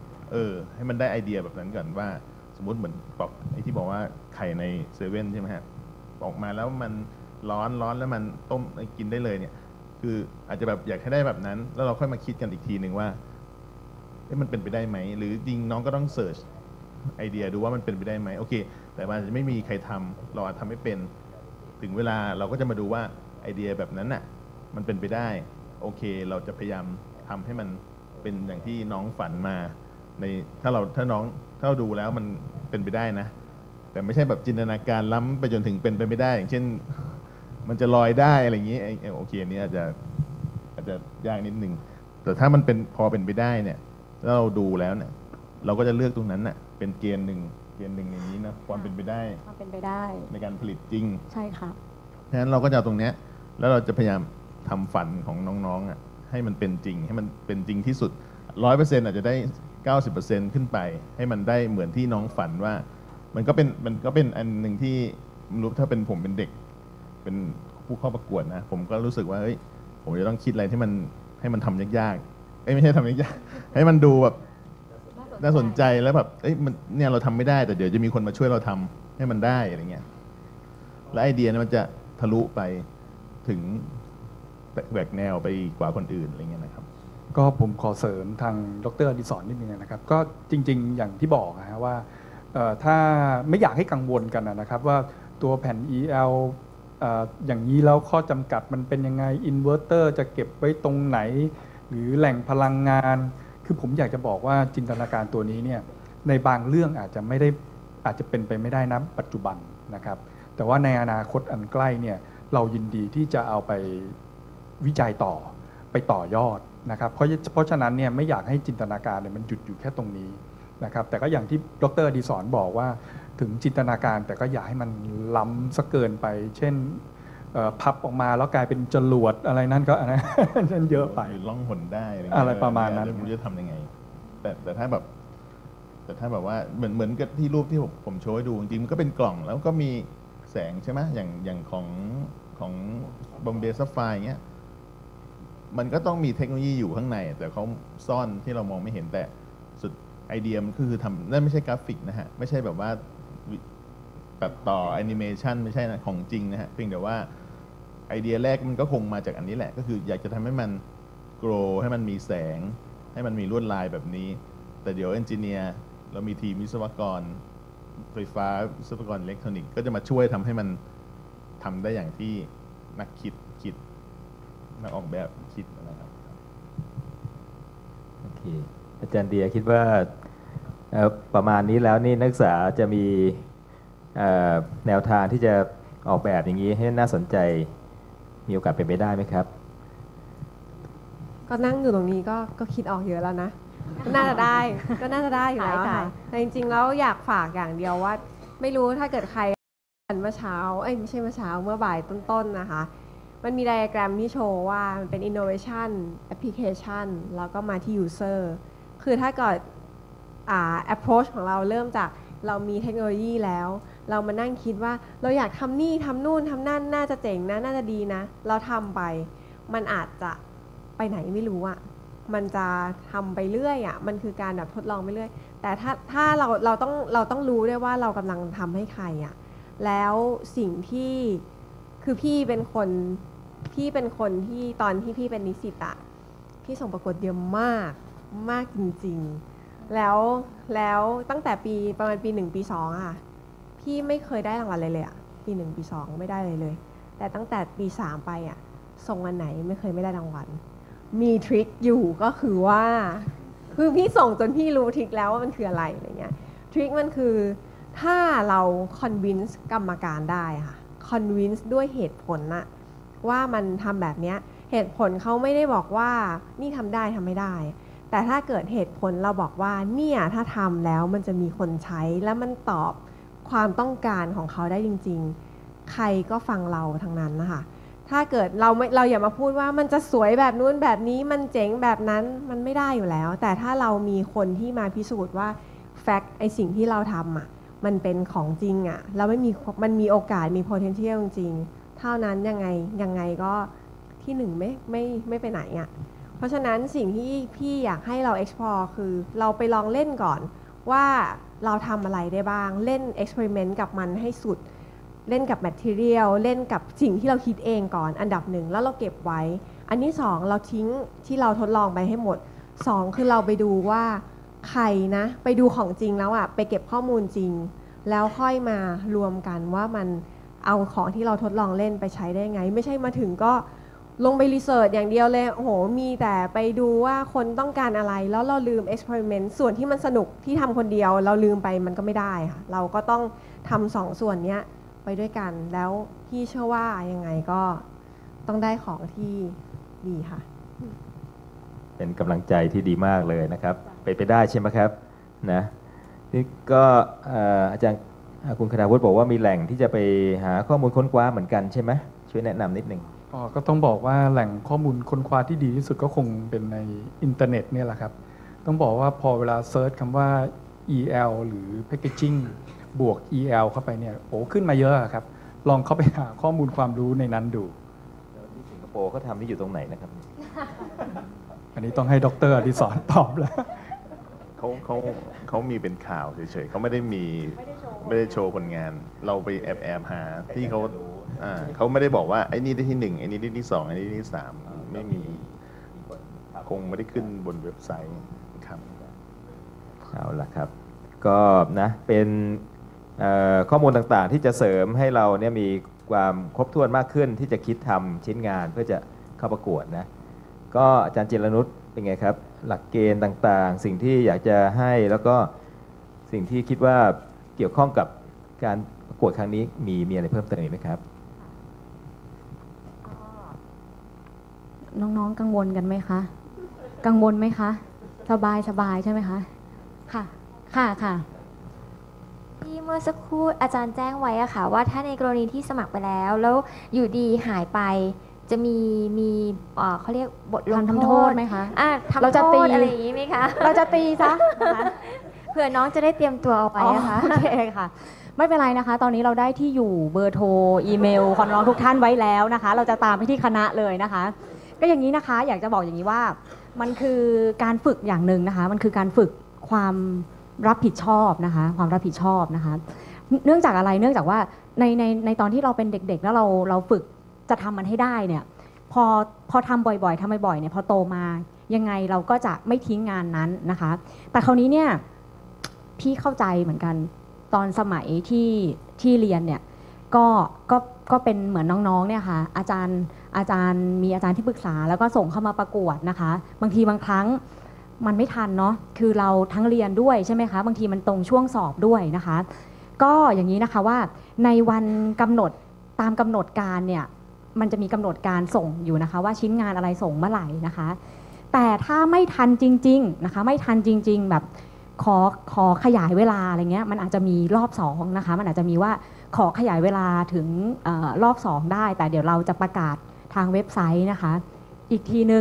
ให้มันได้ไอเดียแบบนั้นก่อนว่าสมมติเหมือนปอกไอ้ที่บอกว่าไข่ในเซเว่นใช่ไหมฮะออกมาแล้วมันร้อนแล้วมันต้มกินได้เลยเนี่ยคืออาจจะแบบอยากให้ได้แบบนั้นแล้วเราค่อยมาคิดกันอีกทีหนึ่งว่ามันเป็นไปได้ไหมหรือจริงน้องก็ต้องเสิร์ชไอเดียดูว่ามันเป็นไปได้ไหมโอเคแต่มันจะไม่มีใครทำเราอาจทำไม่เป็นถึงเวลาเราก็จะมาดูว่าไอเดียแบบนั้นน่ะมันเป็นไปได้โอเคเราจะพยายามทำให้มันเป็นอย่างที่น้องฝันมาในถ้าเราดูแล้วมันเป็นไปได้นะแต่ไม่ใช่แบบจินตนาการล้ำไปจนถึงเป็นไปไม่ได้อย่างเช่นมันจะลอยได้อะไรอย่างนี้โอเคอันนี้อาจจะยากนิดนึงแต่ถ้ามันเป็นพอเป็นไปได้เนี่ยเราดูแล้วเนี่ยเราก็จะเลือกตรงนั้นน่ะเป็นเกณฑ์หนึ่งอย่างนี้นะความเป็นไปได้ในการผลิตจริงใช่ค่ะเพราะฉะนั้นเราก็จะเอาตรงเนี้ยแล้วเราจะพยายามทำฝันของน้องๆอ่ะให้มันเป็นจริงที่สุด 100% อาจจะได้ 90% ขึ้นไปให้มันได้เหมือนที่น้องฝันว่ามันก็เป็นอันหนึ่งที่ไม่รู้ถ้าเป็นผมเป็นเด็กเป็นผู้เข้าประกวดนะผมก็รู้สึกว่าเฮ้ยผมจะต้องคิดอะไรที่มันให้มันทำยากๆไม่ใช่ทำยากๆให้มันดูแบบน่าสนใจแล้วแบบมันเนี่ยเราทำไม่ได้แต่เดี๋ยวจะมีคนมาช่วยเราทำให้มันได้อะไรเงี้ยและไอเดียเนี่ยมันจะทะลุไปถึงแหวกแนวไปกว่าคนอื่นอะไรเงี้ยนะครับก็ผมขอเสริมทางดร.ดิศรนิดนึงนะครับก็จริงๆอย่างที่บอกนะฮะว่าถ้าไม่อยากให้กังวลกันนะครับว่าตัวแผ่น EL อย่างนี้แล้วข้อจำกัดมันเป็นยังไงอินเวอร์เตอร์จะเก็บไว้ตรงไหนหรือแหล่งพลังงานคือผมอยากจะบอกว่าจินตนาการตัวนี้เนี่ยในบางเรื่องอาจจะเป็นไปไม่ได้นะปัจจุบันนะครับแต่ว่าในอนาคตอันใกล้เนี่ยเรายินดีที่จะเอาไปวิจัยต่อไปต่อยอดนะครับเพราะฉะนั้นเนี่ยไม่อยากให้จินตนาการเนี่ยมันหยุดอยู่แค่ตรงนี้นะครับแต่ก็อย่างที่ดร.ดิศรบอกว่าถึงจินตนาการแต่ก็อย่าให้มันล้ำซะเกินไปเช่นพับออกมาแล้วกลายเป็นจรวดอะไรนั่นก็นั่นเยอะไปล่องหนได้อะไรประมาณนั้นไม่รู้จะทำยังไงแต่ถ้าแบบว่าเหมือนกับที่รูปที่ผมโชว์ให้ดูจริงมันก็เป็นกล่องแล้วก็มีแสงใช่ไหมอย่างของบอมเบย์ซัฟไฟร์เงี้ยมันก็ต้องมีเทคโนโลยีอยู่ข้างในแต่เขาซ่อนที่เรามองไม่เห็นแต่สุดไอเดียมันก็คือทำนั่นไม่ใช่กราฟิกนะฮะไม่ใช่แบบว่าตัดต่อแอนิเมชันไม่ใช่นะของจริงนะฮะเพียงแต่ว่าไอเดียแรกมันก็คงมาจากอันนี้แหละก็คืออยากจะทำให้มันโกลว์ให้มันมีแสงให้มันมีลวดลายแบบนี้แต่เดี๋ยวเอนจิเนียร์เรามีทีมวิศวกร ไฟฟ้าวิศวกรอิเล็กทรอนิกส์ก็จะมาช่วยทำให้มันทำได้อย่างที่นักคิดนักออกแบบคิดนะครับโอเคอาจารย์เดียคิดว่าประมาณนี้แล้วนี่นักศึกษาจะมีแนวทางที่จะออกแบบอย่างนี้ให้น่าสนใจมีโอกาสเป็นไปได้ไหมครับก็นั่งอยู่ตรงนี้ก็คิดออกเยอะแล้วนะน่าจะได้อยู่แล้วค่ะแต่จริงๆแล้วอยากฝากอย่างเดียวว่าไม่รู้ถ้าเกิดใครอ่านเมื่อเช้าไม่ใช่เมื่อเช้าเมื่อบ่ายต้นๆนะคะมันมีไดอะแกรมที่โชว์ว่ามันเป็น innovation application แล้วก็มาที่ user คือถ้าเกิดapproach ของเราเริ่มจากเรามีเทคโนโลยีแล้วเรามานั่งคิดว่าเราอยากทำนี่ทำนู่นทำนั่นน่าจะเจ๋งนะน่าจะดีนะเราทำไปมันอาจจะไปไหนไม่รู้อ่ะมันจะทำไปเรื่อยอ่ะมันคือการแบบทดลองไปเรื่อยแต่ถ้าเราต้องรู้ด้วยว่าเรากำลังทำให้ใครอ่ะแล้วสิ่งที่คือพี่เป็นคนที่ตอนที่พี่เป็นนิสิตอะพี่ส่งประกวดเยอะมากมากจริงๆแล้วตั้งแต่ปีประมาณปี1ปี2อะพี่ไม่เคยได้รางวัลเลยเลยอะปี1ปี2ไม่ได้เลยแต่ตั้งแต่ปี3ไปอะส่งอันไหนไม่เคยไม่ได้รางวัลมีทริคอยู่ก็คือว่าคือพี่ส่งจนพี่รู้ทริคแล้วว่ามันคืออะไรอะไรเงี้ยทริคมันคือถ้าเราคอนวินส์กรรมการได้ค่ะคอนวินส์ด้วยเหตุผลนะว่ามันทำแบบนี้เหตุผลเขาไม่ได้บอกว่านี่ทำได้ทำไม่ได้แต่ถ้าเกิดเหตุผลเราบอกว่าเนี่ยถ้าทำแล้วมันจะมีคนใช้และมันตอบความต้องการของเขาได้จริงๆใครก็ฟังเราทั้งนั้นนะคะถ้าเกิดเราอย่ามาพูดว่ามันจะสวยแบบนู้นแบบนี้มันเจ๋งแบบนั้นมันไม่ได้อยู่แล้วแต่ถ้าเรามีคนที่มาพิสูจน์ว่าแฟกต์ไอสิ่งที่เราทำอ่ะมันเป็นของจริงอ่ะแล้วมันมีโอกาสมี potential จริงเท่านั้นยังไงก็ที่หนึ่งไม่ไปไหนอ่ะเพราะฉะนั้นสิ่งที่พี่อยากให้เรา explore คือเราไปลองเล่นก่อนว่าเราทำอะไรได้บ้างเล่น experiment กับมันให้สุดเล่นกับ material เล่นกับสิ่งที่เราคิดเองก่อนอันดับหนึ่งแล้วเราเก็บไว้อันที่สองเราทิ้งที่เราทดลองไปให้หมดสองคือเราไปดูว่าใครนะไปดูของจริงแล้วอ่ะไปเก็บข้อมูลจริงแล้วค่อยมารวมกันว่ามันเอาของที่เราทดลองเล่นไปใช้ได้ไงไม่ใช่มาถึงก็ลงไปรีเสิร์ชอย่างเดียวเลยโอ้โหมีแต่ไปดูว่าคนต้องการอะไรแล้วเราลืม experiment ส่วนที่มันสนุกที่ทำคนเดียวเราลืมไปมันก็ไม่ได้ค่ะเราก็ต้องทำสองส่วนเนี้ยไปด้วยกันแล้วพี่เชื่อว่ายังไงก็ต้องได้ของที่ดีค่ะเป็นกำลังใจที่ดีมากเลยนะครับไปได้ใช่ไหมครับนะนี่ก็อาจารย์คุณคณาวุฒิบอกว่ามีแหล่งที่จะไปหาข้อมูลค้นคว้าเหมือนกันใช่ไหมช่วยแนะนำนิดหนึ่งก็ต้องบอกว่าแหล่งข้อมูลค้นคว้าที่ดีที่สุดก็คงเป็นในอินเทอร์เน็ตเนี่ยแหละครับต้องบอกว่าพอเวลาเซิร์ชคำว่า EL หรือ Packaging บวก EL เข้าไปเนี่ยโอ้ขึ้นมาเยอะครับลองเข้าไปหาข้อมูลความรู้ในนั้นดูที่สิงคโปร์เขาทำนี่อยู่ตรงไหนนะครับ อันนี้ต้องให้ดร.อดิศรตอบแล้วเขามีเป็นข่าวเฉยๆเขาไม่ได้โชว์ผลงานเราไปแอบหาที่เขาไม่ได้บอกว่าไอ้นี่ได้ที่1ไอ้นี่ได้ที่2ไอ้นี่ได้ที่3ไม่มีคงไม่ได้ขึ้นบนเว็บไซต์ครับเอาล่ะครับก็นะเป็นข้อมูลต่างๆที่จะเสริมให้เราเนี่ยมีความครบถ้วนมากขึ้นที่จะคิดทำชิ้นงานเพื่อจะเข้าประกวดนะก็อาจารย์จิรนุชเป็นไงครับหลักเกณฑ์ต่างๆสิ่งที่อยากจะให้แล้วก็สิ่งที่คิดว่าเกี่ยวข้องกับการประกวดครั้งนี้มีอะไรเพิ่มเติมไหมครับน้องๆกังวลกันไหมคะกังวลไหมคะสบายๆใช่ไหมคะค่ะค่ะค่ะที่เมื่อสักครู่อาจารย์แจ้งไว้อะค่ะว่าถ้าในกรณีที่สมัครไปแล้วอยู่ดีหายไปจะมีเขาเรียกบทลงโทษไหมคะทำโทษอะไรอย่างนี้ไหมคะเราจะตีซะเผื่อน้องจะได้เตรียมตัวเอาไปนะคะโอเคค่ะไม่เป็นไรนะคะตอนนี้เราได้ที่อยู่เบอร์โทรอีเมลของน้องทุกท่านไว้แล้วนะคะเราจะตามไปที่คณะเลยนะคะก็อย่างนี้นะคะอยากจะบอกอย่างนี้ว่ามันคือการฝึกอย่างหนึ่งนะคะมันคือการฝึกความรับผิดชอบนะคะความรับผิดชอบนะคะเนื่องจากอะไรเนื่องจากว่าในตอนที่เราเป็นเด็กๆแล้วเราฝึกจะทำมันให้ได้เนี่ยพอทำบ่อยๆทำบ่อยๆเนี่ยพอโตมายังไงเราก็จะไม่ทิ้งงานนั้นนะคะแต่คราวนี้เนี่ยพี่เข้าใจเหมือนกัน ตอนสมัยที่เรียนเนี่ยก็เป็นเหมือนน้องๆเนี่ยค่ะอาจารย์มีอาจารย์ที่ปรึกษาแล้วก็ส่งเข้ามาประกวดนะคะบางทีบางครั้งมันไม่ทันเนาะคือเราทั้งเรียนด้วยใช่ไหมคะบางทีมันตรงช่วงสอบด้วยนะคะก็อย่างนี้นะคะว่าในวันกำหนดตามกำหนดการเนี่ยมันจะมีกำหนดการส่งอยู่นะคะว่าชิ้นงานอะไรส่งเมื่อไหร่นะคะแต่ถ้าไม่ทันจริงๆนะคะไม่ทันจริงๆแบบขอขยายเวลาอะไรเงี้ยมันอาจจะมีรอบ2นะคะมันอาจจะมีว่าขอขยายเวลาถึงรอบ2ได้แต่เดี๋ยวเราจะประกาศทางเว็บไซต์นะคะอีกทีหนึ่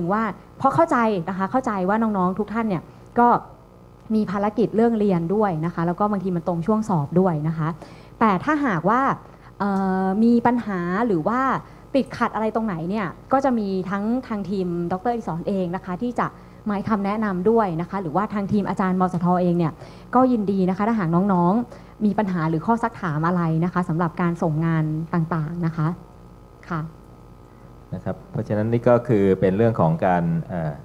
งว่าเพราะเข้าใจนะคะเข้าใจว่าน้องๆทุกท่านเนี่ยก็มีภารกิจเรื่องเรียนด้วยนะคะแล้วก็บางทีมันตรงช่วงสอบด้วยนะคะแต่ถ้าหากว่ามีปัญหาหรือว่าติดขัดอะไรตรงไหนเนี่ยก็จะมีทั้งทางทีมดร.อิศรเองนะคะที่จะให้คำแนะนำด้วยนะคะหรือว่าทางทีมอาจารย์มสท.เองเนี่ยก็ยินดีนะคะถ้าหากน้องๆมีปัญหาหรือข้อซักถามอะไรนะคะสำหรับการส่งงานต่างๆนะคะค่ะนะครับเพราะฉะนั้นนี่ก็คือเป็นเรื่องของการ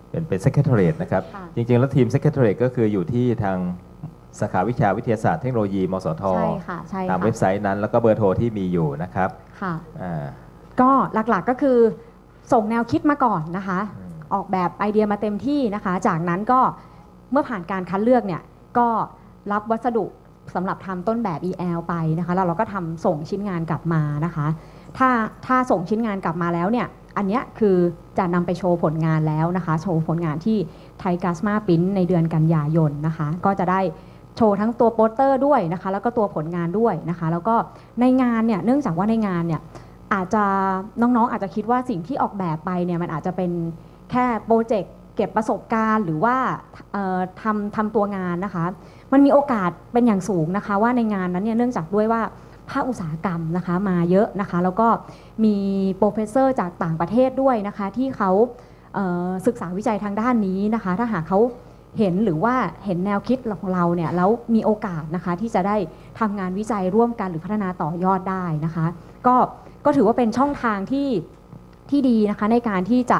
เป็น Secretariat นะครับจริงๆแล้วทีม Secretariat ก็คืออยู่ที่ทางสาขาวิชาวิทยาศาสตร์เทคโนโลยีมสท.ตามเว็บไซต์นั้นแล้วก็เบอร์โทรที่มีอยู่นะครับค่ะก็หลักๆก็คือส่งแนวคิดมาก่อนนะคะออกแบบไอเดียมาเต็มที่นะคะจากนั้นก็เมื่อผ่านการคัดเลือกเนี่ยก็รับวัสดุสำหรับทำต้นแบบ EL ไปนะคะแล้วเราก็ทำส่งชิ้นงานกลับมานะคะถ้าส่งชิ้นงานกลับมาแล้วเนี่ยอันนี้คือจะนำไปโชว์ผลงานแล้วนะคะโชว์ผลงานที่ไทยกาสมาพิ้นในเดือนกันยายนนะคะก็จะได้โชว์ทั้งตัวโปสเตอร์ด้วยนะคะแล้วก็ตัวผลงานด้วยนะคะแล้วก็ในงานเนี่ยเนื่องจากว่าในงานเนี่ยอาจจะน้องๆอาจจะคิดว่าสิ่งที่ออกแบบไปเนี่ยมันอาจจะเป็นแค่โปรเจกต์เก็บประสบการณ์หรือว่าทำตัวงานนะคะมันมีโอกาสเป็นอย่างสูงนะคะว่าในงานนั้นเนี่ยเนื่องจากด้วยว่าภาคอุตสาหกรรมนะคะมาเยอะนะคะแล้วก็มีโปรเฟสเซอร์จากต่างประเทศด้วยนะคะที่เขาศึกษาวิจัยทางด้านนี้นะคะถ้าหากเขาเห็นหรือว่าเห็นแนวคิดของเราเนี่ยแล้วมีโอกาสนะคะที่จะได้ทำงานวิจัยร่วมกันหรือพัฒนาต่อยอดได้นะคะก็ถือว่าเป็นช่องทางที่ดีนะคะในการที่จะ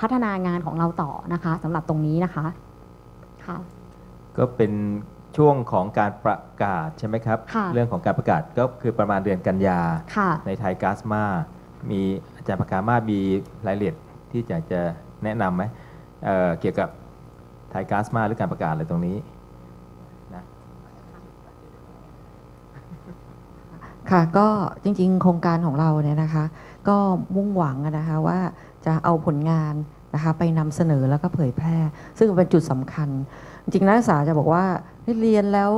พัฒนางานของเราต่อนะคะสำหรับตรงนี้นะคะค่ะก็เป็นช่วงของการประกาศใช่ไหมครับเรื่องของการประกาศก็คือประมาณเดือนกันยาในไทยกาสมามีอาจารย์ประกาศมามีรายละเอียดที่อยากจะแนะนำไหมเกี่ยวกับไทยกาสมาหรือการประกาศอะไรตรงนี้นะค่ะก็จริงๆโครงการของเราเนี่ยนะคะก็มุ่งหวังนะคะว่าจะเอาผลงานนะคะไปนำเสนอแล้วก็เผยแพร่ซึ่งเป็นจุดสำคัญจริงนักศึกษาจะบอกว่าเรียนแล้ว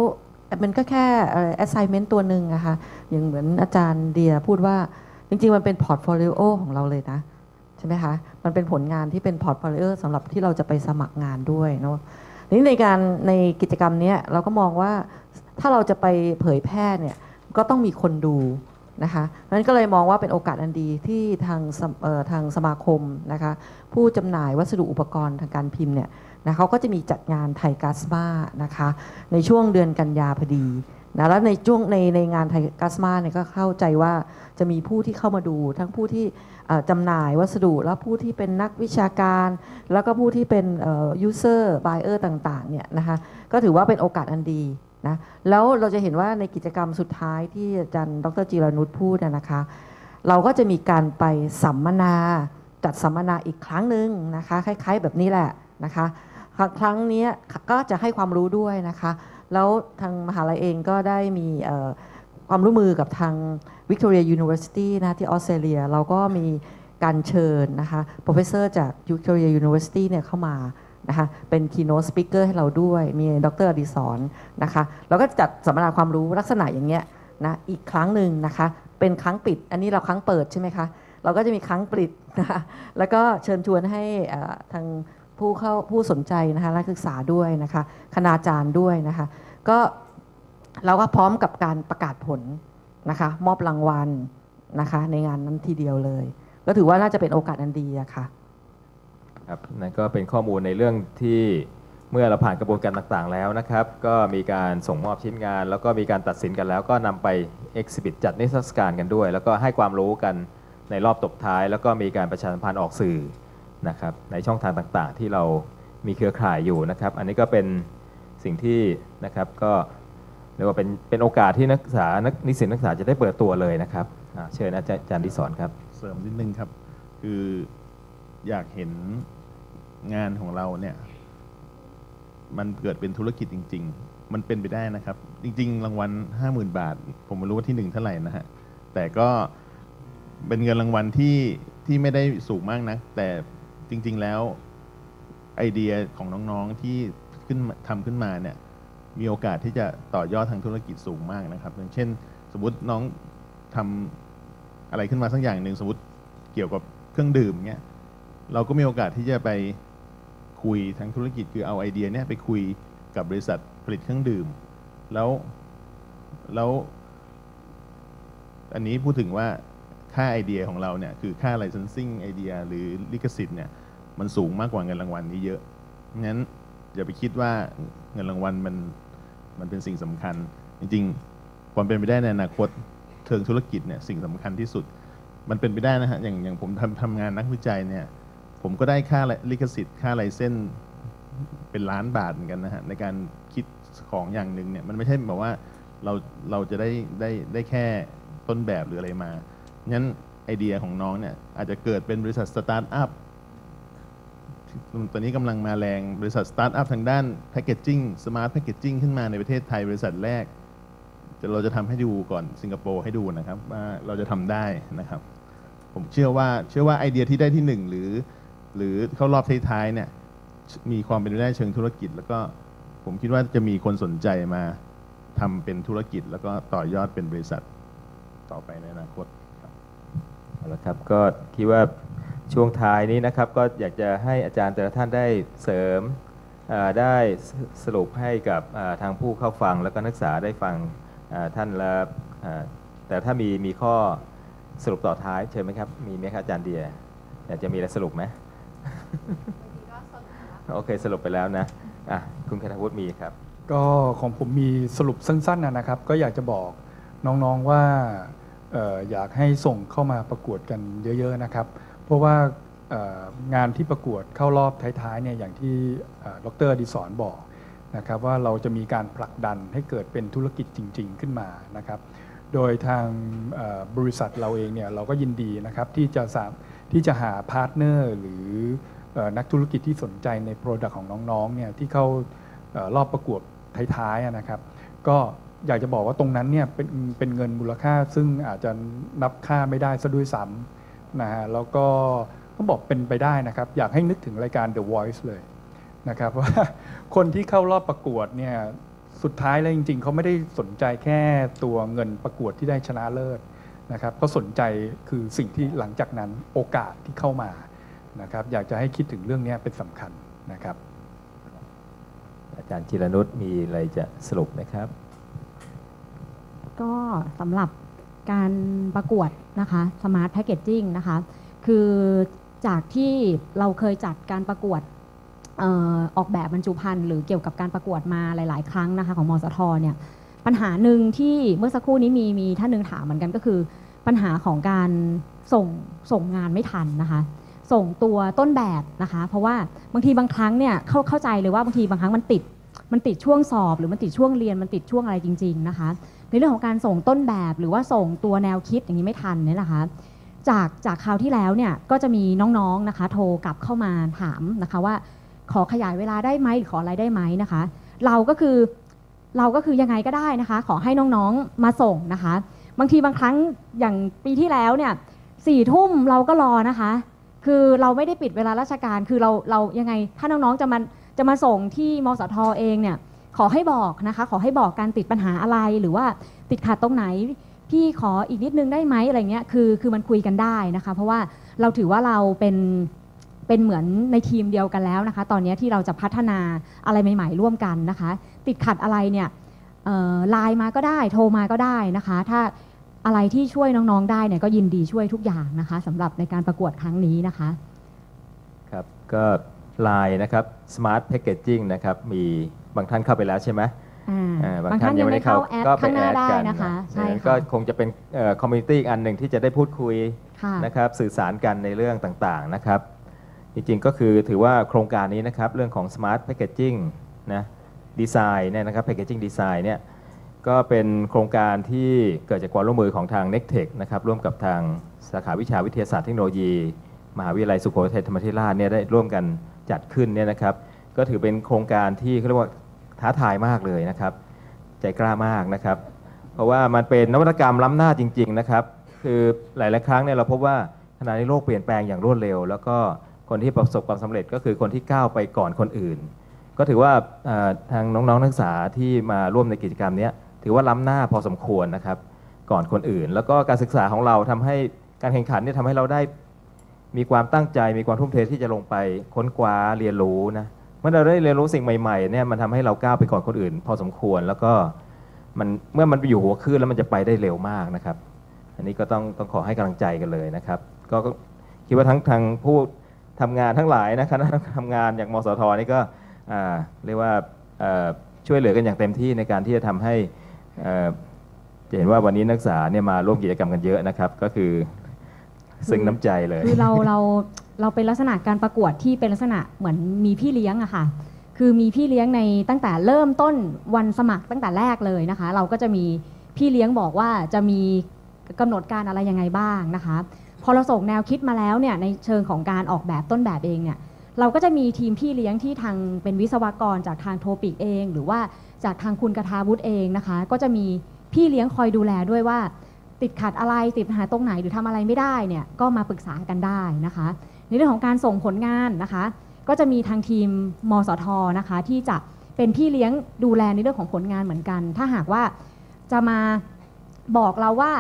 มันก็แค่ assignment ตัวหนึ่งนะคะอย่างเหมือนอาจารย์เดียพูดว่าจริงๆมันเป็น portfolio ของเราเลยนะใช่ไหมคะมันเป็นผลงานที่เป็น portfolio สำหรับที่เราจะไปสมัครงานด้วยเนาะนี่ในกิจกรรมนี้เราก็มองว่าถ้าเราจะไปเผยแพร่เนี่ยก็ต้องมีคนดูนะคะนั้นก็เลยมองว่าเป็นโอกาสอันดีที่ทางสมาคมนะคะผู้จำหน่ายวัสดุอุปกรณ์ทางการพิมพ์เนี่ยนะเขาก็จะมีจัดงานไทยกาสมานะคะในช่วงเดือนกันยาพอดีนะแล้วในช่วงในงานไทยกาสมาเนี่ยก็เข้าใจว่าจะมีผู้ที่เข้ามาดูทั้งผู้ที่จำหน่ายวัสดุและผู้ที่เป็นนักวิชาการแล้วก็ผู้ที่เป็น user buyer ต่างๆเนี่ยนะคะก็ถือว่าเป็นโอกาสอันดีนะแล้วเราจะเห็นว่าในกิจกรรมสุดท้ายที่อาจารย์ดร.จิรนุชพูดนะคะเราก็จะมีการไปสัมมนาจัดสัมมนาอีกครั้งหนึ่งนะคะคล้ายๆแบบนี้แหละนะคะครั้งนี้ก็จะให้ความรู้ด้วยนะคะแล้วทางมหาลัยเองก็ได้มีความร่วมมือกับทาง Victoria University นะที่ออสเตรเลียเราก็มีการเชิญนะคะ Professor จาก Victoria University เนี่ยเข้ามานะคะเป็น keynote speaker ให้เราด้วยมีดร.อดิศรนะคะแล้วก็จัดสัมมนาความรู้ลักษณะอย่างเงี้ยนะอีกครั้งหนึ่งนะคะเป็นครั้งปิดอันนี้เราครั้งเปิดใช่ไหมคะเราก็จะมีครั้งปิดนะคะแล้วก็เชิญชวนให้ทางผู้สนใจนะคะนักศึกษาด้วยนะคะคณาจารย์ด้วยนะคะก็เราก็พร้อมกับการประกาศผลนะคะมอบรางวัลนะคะในงานนั้นทีเดียวเลยก็ถือว่าน่าจะเป็นโอกาสอันดีอะค่ะครับนั่นก็เป็นข้อมูลในเรื่องที่เมื่อเราผ่านกระบวนการต่างๆแล้วนะครับก็มีการส่งมอบชิ้นงานแล้วก็มีการตัดสินกันแล้วก็นำไป exhibit จัดนิทรรศการกันด้วยแล้วก็ให้ความรู้กันในรอบตบท้ายแล้วก็มีการประชาสัมพันธ์ออกสื่อนะครับในช่องทางต่างๆที่เรามีเครือข่ายอยู่นะครับอันนี้ก็เป็นสิ่งที่นะครับก็ เรียกว่าเป็นโอกาสที่นักศึกษานิสิตนักศึกษาจะได้เปิดตัวเลยนะครับเชิญอาจารย์ดิศรครับเสริมนิดนึงครับคืออยากเห็นงานของเราเนี่ยมันเกิดเป็นธุรกิจจริงๆมันเป็นไปได้นะครับจริงๆรางวัล 50,000 บาทผมไม่รู้ว่าที่1เท่าไหร่นะฮะแต่ก็เป็นเงินรางวัลที่ไม่ได้สูงมากนะแต่จริงๆแล้วไอเดียของน้องๆที่ทำขึ้นมาเนี่ยมีโอกาสที่จะต่อยอดทางธุรกิจสูงมากนะครับอย่างเช่นสมมติน้องทำอะไรขึ้นมาสักอย่างหนึ่งสมมติเกี่ยวกับเครื่องดื่มเนี่ยเราก็มีโอกาสที่จะไปคุยทางธุรกิจคือเอาไอเดียเนี่ยไปคุยกับบริษัทผลิตเครื่องดื่มแล้วอันนี้พูดถึงว่าค่าไอเดียของเราเนี่ยคือค่า licensing ไอเดียหรือลิขสิทธิ์เนี่ยมันสูงมากกว่าเงินรางวัลนี้เยอะงั้นอย่าไปคิดว่าเงินรางวัลมันเป็นสิ่งสำคัญจริงๆความเป็นไปได้ในอนาคตเชิงธุรกิจเนี่ยสิ่งสำคัญที่สุดมันเป็นไปได้นะฮะอย่างผมทำงานนักวิจัยเนี่ยผมก็ได้ค่าลิขสิทธิ์ค่าไลเซนส์เป็นล้านบาทเหมือนกันนะฮะในการคิดของอย่างหนึ่งเนี่ยมันไม่ใช่แบบว่าเราจะได้แค่ต้นแบบหรืออะไรมางั้นไอเดียของน้องเนี่ยอาจจะเกิดเป็นบริษัทสตาร์ทอัพตอนนี้กำลังมาแรงบริษัทสตาร์ทอัพทางด้านแพคเกจจิ้งสมาร์ทแพคเกจจิ้งขึ้นมาในประเทศไทยบริษัทแรกเราจะทำให้ดูก่อนสิงคโปร์ให้ดูนะครับว่าเราจะทำได้นะครับผมเชื่อว่าไอเดียที่ได้ที่1หรือเข้ารอบท้ายๆเนี่ยมีความเป็นไปได้เชิงธุรกิจแล้วก็ผมคิดว่าจะมีคนสนใจมาทำเป็นธุรกิจแล้วก็ต่อยอดเป็นบริษัทต่อไปในอนาคตครับเอาละครับก็คิดว่าช่วงท้ายนี้นะครับก็อยากจะให้อาจารย์แต่ละท่านได้เสริมได้สรุปให้กับทางผู้เข้าฟังแล้วก็นักศึกษาได้ฟังท่านละแต่ถ้ามีข้อสรุปต่อท้ายเชิญไหมครับมีไหมครับอาจารย์เดียอยากจะมีอะไรสรุปไหมโอเคสรุปไปแล้วนะคุณคณวุฒิมีครับก็ของผมมีสรุปสั้นๆนะครับก็อยากจะบอกน้องๆว่าอยากให้ส่งเข้ามาประกวดกันเยอะๆนะครับเพราะว่างานที่ประกวดเข้ารอบท้ายๆเนี่ยอย่างที่ดร.ดิศรบอกนะครับว่าเราจะมีการผลักดันให้เกิดเป็นธุรกิจจริงๆขึ้นมานะครับโดยทางบริษัทเราเองเนี่ยเราก็ยินดีนะครับที่จะหาพาร์ทเนอร์หรือนักธุรกิจที่สนใจในโปรดักต์ของน้องๆเนี่ยที่เข้ารอบประกวดท้ายๆนะครับก็อยากจะบอกว่าตรงนั้นเนี่ยเป็นเงินมูลค่าซึ่งอาจจะนับค่าไม่ได้ซะด้วยซ้ำนะฮะแล้วก็ต้องบอกเป็นไปได้นะครับอยากให้นึกถึงรายการ The Voice เลยนะครับว่าคนที่เข้ารอบประกวดเนี่ยสุดท้ายแล้วจริงๆเขาไม่ได้สนใจแค่ตัวเงินประกวดที่ได้ชนะเลิศนะครับเขาสนใจคือสิ่งที่หลังจากนั้นโอกาสที่เข้ามานะครับอยากจะให้คิดถึงเรื่องนี้เป็นสำคัญนะครับอาจารย์จิรนุชมีอะไรจะสรุปไหมครับก็สำหรับการประกวดนะคะสมาร์ทแพคเกจจิ้งนะคะคือจากที่เราเคยจัดการประกวดออกแบบบรรจุภัณฑ์หรือเกี่ยวกับการประกวดมาหลายๆครั้งนะคะของมสท.เนี่ยปัญหาหนึ่งที่เมื่อสักครู่นี้มีท่านหนึ่งถามเหมือนกันก็คือปัญหาของการส่งงานไม่ทันนะคะส่งตัวต้นแบบนะคะเพราะว่าบางทีบางครั้งเนี่ยเข้าใจเลยว่าบางทีบางครั้งมันติดช่วงสอบหรือมันติดช่วงเรียนมันติดช่วงอะไรจริงๆนะคะในเรื่องของการส่งต้นแบบหรือว่าส่งตัวแนวคิดอย่างนี้ไม่ทันเนี่ยนะคะจากคราวที่แล้วเนี่ยก็จะมีน้องๆนะคะโทรกลับเข้ามาถามนะคะว่าขอขยายเวลาได้ไหมหรือขออะไรได้ไหมนะคะเราก็คือยังไงก็ได้นะคะขอให้น้องๆมาส่งนะคะบางทีบางครั้งอย่างปีที่แล้วเนี่ย4 ทุ่มเราก็รอนะคะคือเราไม่ได้ปิดเวลาราชการคือเรายังไงถ้าน้องๆจะมาส่งที่มสท.เองเนี่ยขอให้บอกนะคะขอให้บอกการติดปัญหาอะไรหรือว่าติดขัดตรงไหนพี่ขออีกนิดนึงได้ไหมอะไรเงี้ยคือมันคุยกันได้นะคะเพราะว่าเราถือว่าเราเป็นเหมือนในทีมเดียวกันแล้วนะคะตอนนี้ที่เราจะพัฒนาอะไรใหม่ๆร่วมกันนะคะติดขัดอะไรเนี่ยไลน์มาก็ได้โทรมาก็ได้นะคะถ้าอะไรที่ช่วยน้องๆได้เนี่ยก็ยินดีช่วยทุกอย่างนะคะสำหรับในการประกวดครั้งนี้นะคะครับก็ไลน์นะครับ Smart Packaging นะครับมีบางท่านเข้าไปแล้วใช่ไหมบางท่านยังไม่ได้เข้าก็ไปแอดกันนะคะก็คงจะเป็นคอมมูนิตี้อันหนึ่งที่จะได้พูดคุยนะครับสื่อสารกันในเรื่องต่างๆนะครับจริงๆก็คือถือว่าโครงการนี้นะครับเรื่องของ Smart Packaging นะ Design เนี่ยนะครับ Packaging Design เนี่ย ก็เป็นโครงการที่เกิดจากความร่วมมือของทาง NECTECH นะครับร่วมกับทางสาขาวิชาวิทยาศาสตร์เทคโนโลยีมหาวิทยาลัยสุโขทัยธรรมาธิราชเนี่ยได้ร่วมกันจัดขึ้นเนี่ยนะครับก็ถือเป็นโครงการที่เรียกว่าท้าทายมากเลยนะครับใจกล้ามากนะครับเพราะว่ามันเป็นนวัตกรรมล้ำหน้าจริงๆนะครับคือหลายๆครั้งเนี่ยเราพบว่าขณะนี้โลกเปลี่ยนแปลงอย่างรวดเร็วแล้วก็คนที่ประสบความสำเร็จก็คือคนที่ก้าวไปก่อนคนอื่นก็ถือว่าทางน้องๆนักศึกษาที่มาร่วมในกิจกรรมนี้ถือว่าล้ำหน้าพอสมควรนะครับก่อนคนอื่นแล้วก็การศึกษาของเราทำให้การแข่งขันเนี่ยทำให้เราได้มีความตั้งใจมีความทุ่มเทที่จะลงไปค้นคว้าเรียนรู้นะเมื่อเราได้เรียนรู้สิ่งใหม่ๆเนี่ยมันทำให้เราก้าวไปก่อนคนอื่นพอสมควรแล้วก็เมื่อมันไปอยู่หัวคลื่นแล้วมันจะไปได้เร็วมากนะครับอันนี้ก็ต้องขอให้กำลังใจกันเลยนะครับก็คิดว่าทั้งทางผู้ทำงานทั้งหลายนะคณะทำงานอย่างมสท.นี่ก็เรียกว่าช่วยเหลือกันอย่างเต็มที่ในการที่จะทำให้จะเห็นว่าวันนี้นักศึกษาเนี่ยมาร่วมกิจกรรมกันเยอะนะครับก็คือซึ้งน้ำใจเลยคือเราเป็นลักษณะการประกวดที่เป็นลักษณะเหมือนมีพี่เลี้ยงอะค่ะคือมีพี่เลี้ยงในตั้งแต่เริ่มต้นวันสมัครตั้งแต่แรกเลยนะคะเราก็จะมีพี่เลี้ยงบอกว่าจะมีกำหนดการอะไรยังไงบ้างนะคะพอเราส่งแนวคิดมาแล้วเนี่ยในเชิงของการออกแบบต้นแบบเองเนี่ยเราก็จะมีทีมพี่เลี้ยงที่ทางเป็นวิศวกรจากทางโทปิกเองหรือว่าจากทางคุณกทาวุฒิเองนะคะก็จะมีพี่เลี้ยงคอยดูแลด้วยว่าติดขัดอะไรติดปัญหาตรงไหนหรือทำอะไรไม่ได้เนี่ยก็มาปรึกษากันได้นะคะในเรื่องของการส่งผลงานนะคะก็จะมีทางทีมมสท.นะคะที่จะเป็นพี่เลี้ยงดูแลในเรื่องของผลงานเหมือนกันถ้าหากว่าจะมาบอกเราว่า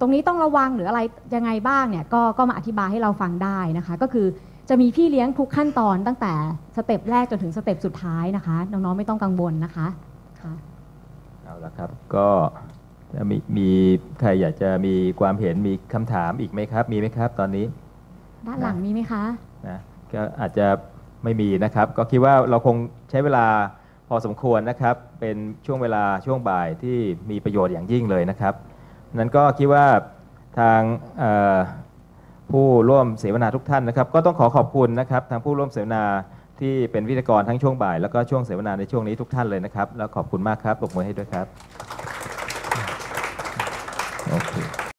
ตรงนี้ต้องระวังหรืออะไรยังไงบ้างเนี่ยก็มาอธิบายให้เราฟังได้นะคะก็คือจะมีพี่เลี้ยงทุกขั้นตอนตั้งแต่สเต็ปแรกจนถึงสเต็ปสุดท้ายนะคะน้องๆไม่ต้องกังวลนะคะเอาละครับก็มีใครอยากจะมีความเห็นมีคำถามอีกไหมครับมีไหมครับตอนนี้ด้านหลังมีไหมคะนะก็อาจจะไม่มีนะครับก็คิดว่าเราคงใช้เวลาพอสมควรนะครับเป็นช่วงเวลาช่วงบ่ายที่มีประโยชน์อย่างยิ่งเลยนะครับนั้นก็คิดว่าทางผู้ร่วมเสวนาทุกท่านนะครับก็ต้องขอขอบคุณนะครับทางผู้ร่วมเสวนาที่เป็นวิทยากรทั้งช่วงบ่ายแล้วก็ช่วงเสวนาในช่วงนี้ทุกท่านเลยนะครับแล้วขอบคุณมากครับปรบมือให้ด้วยครับ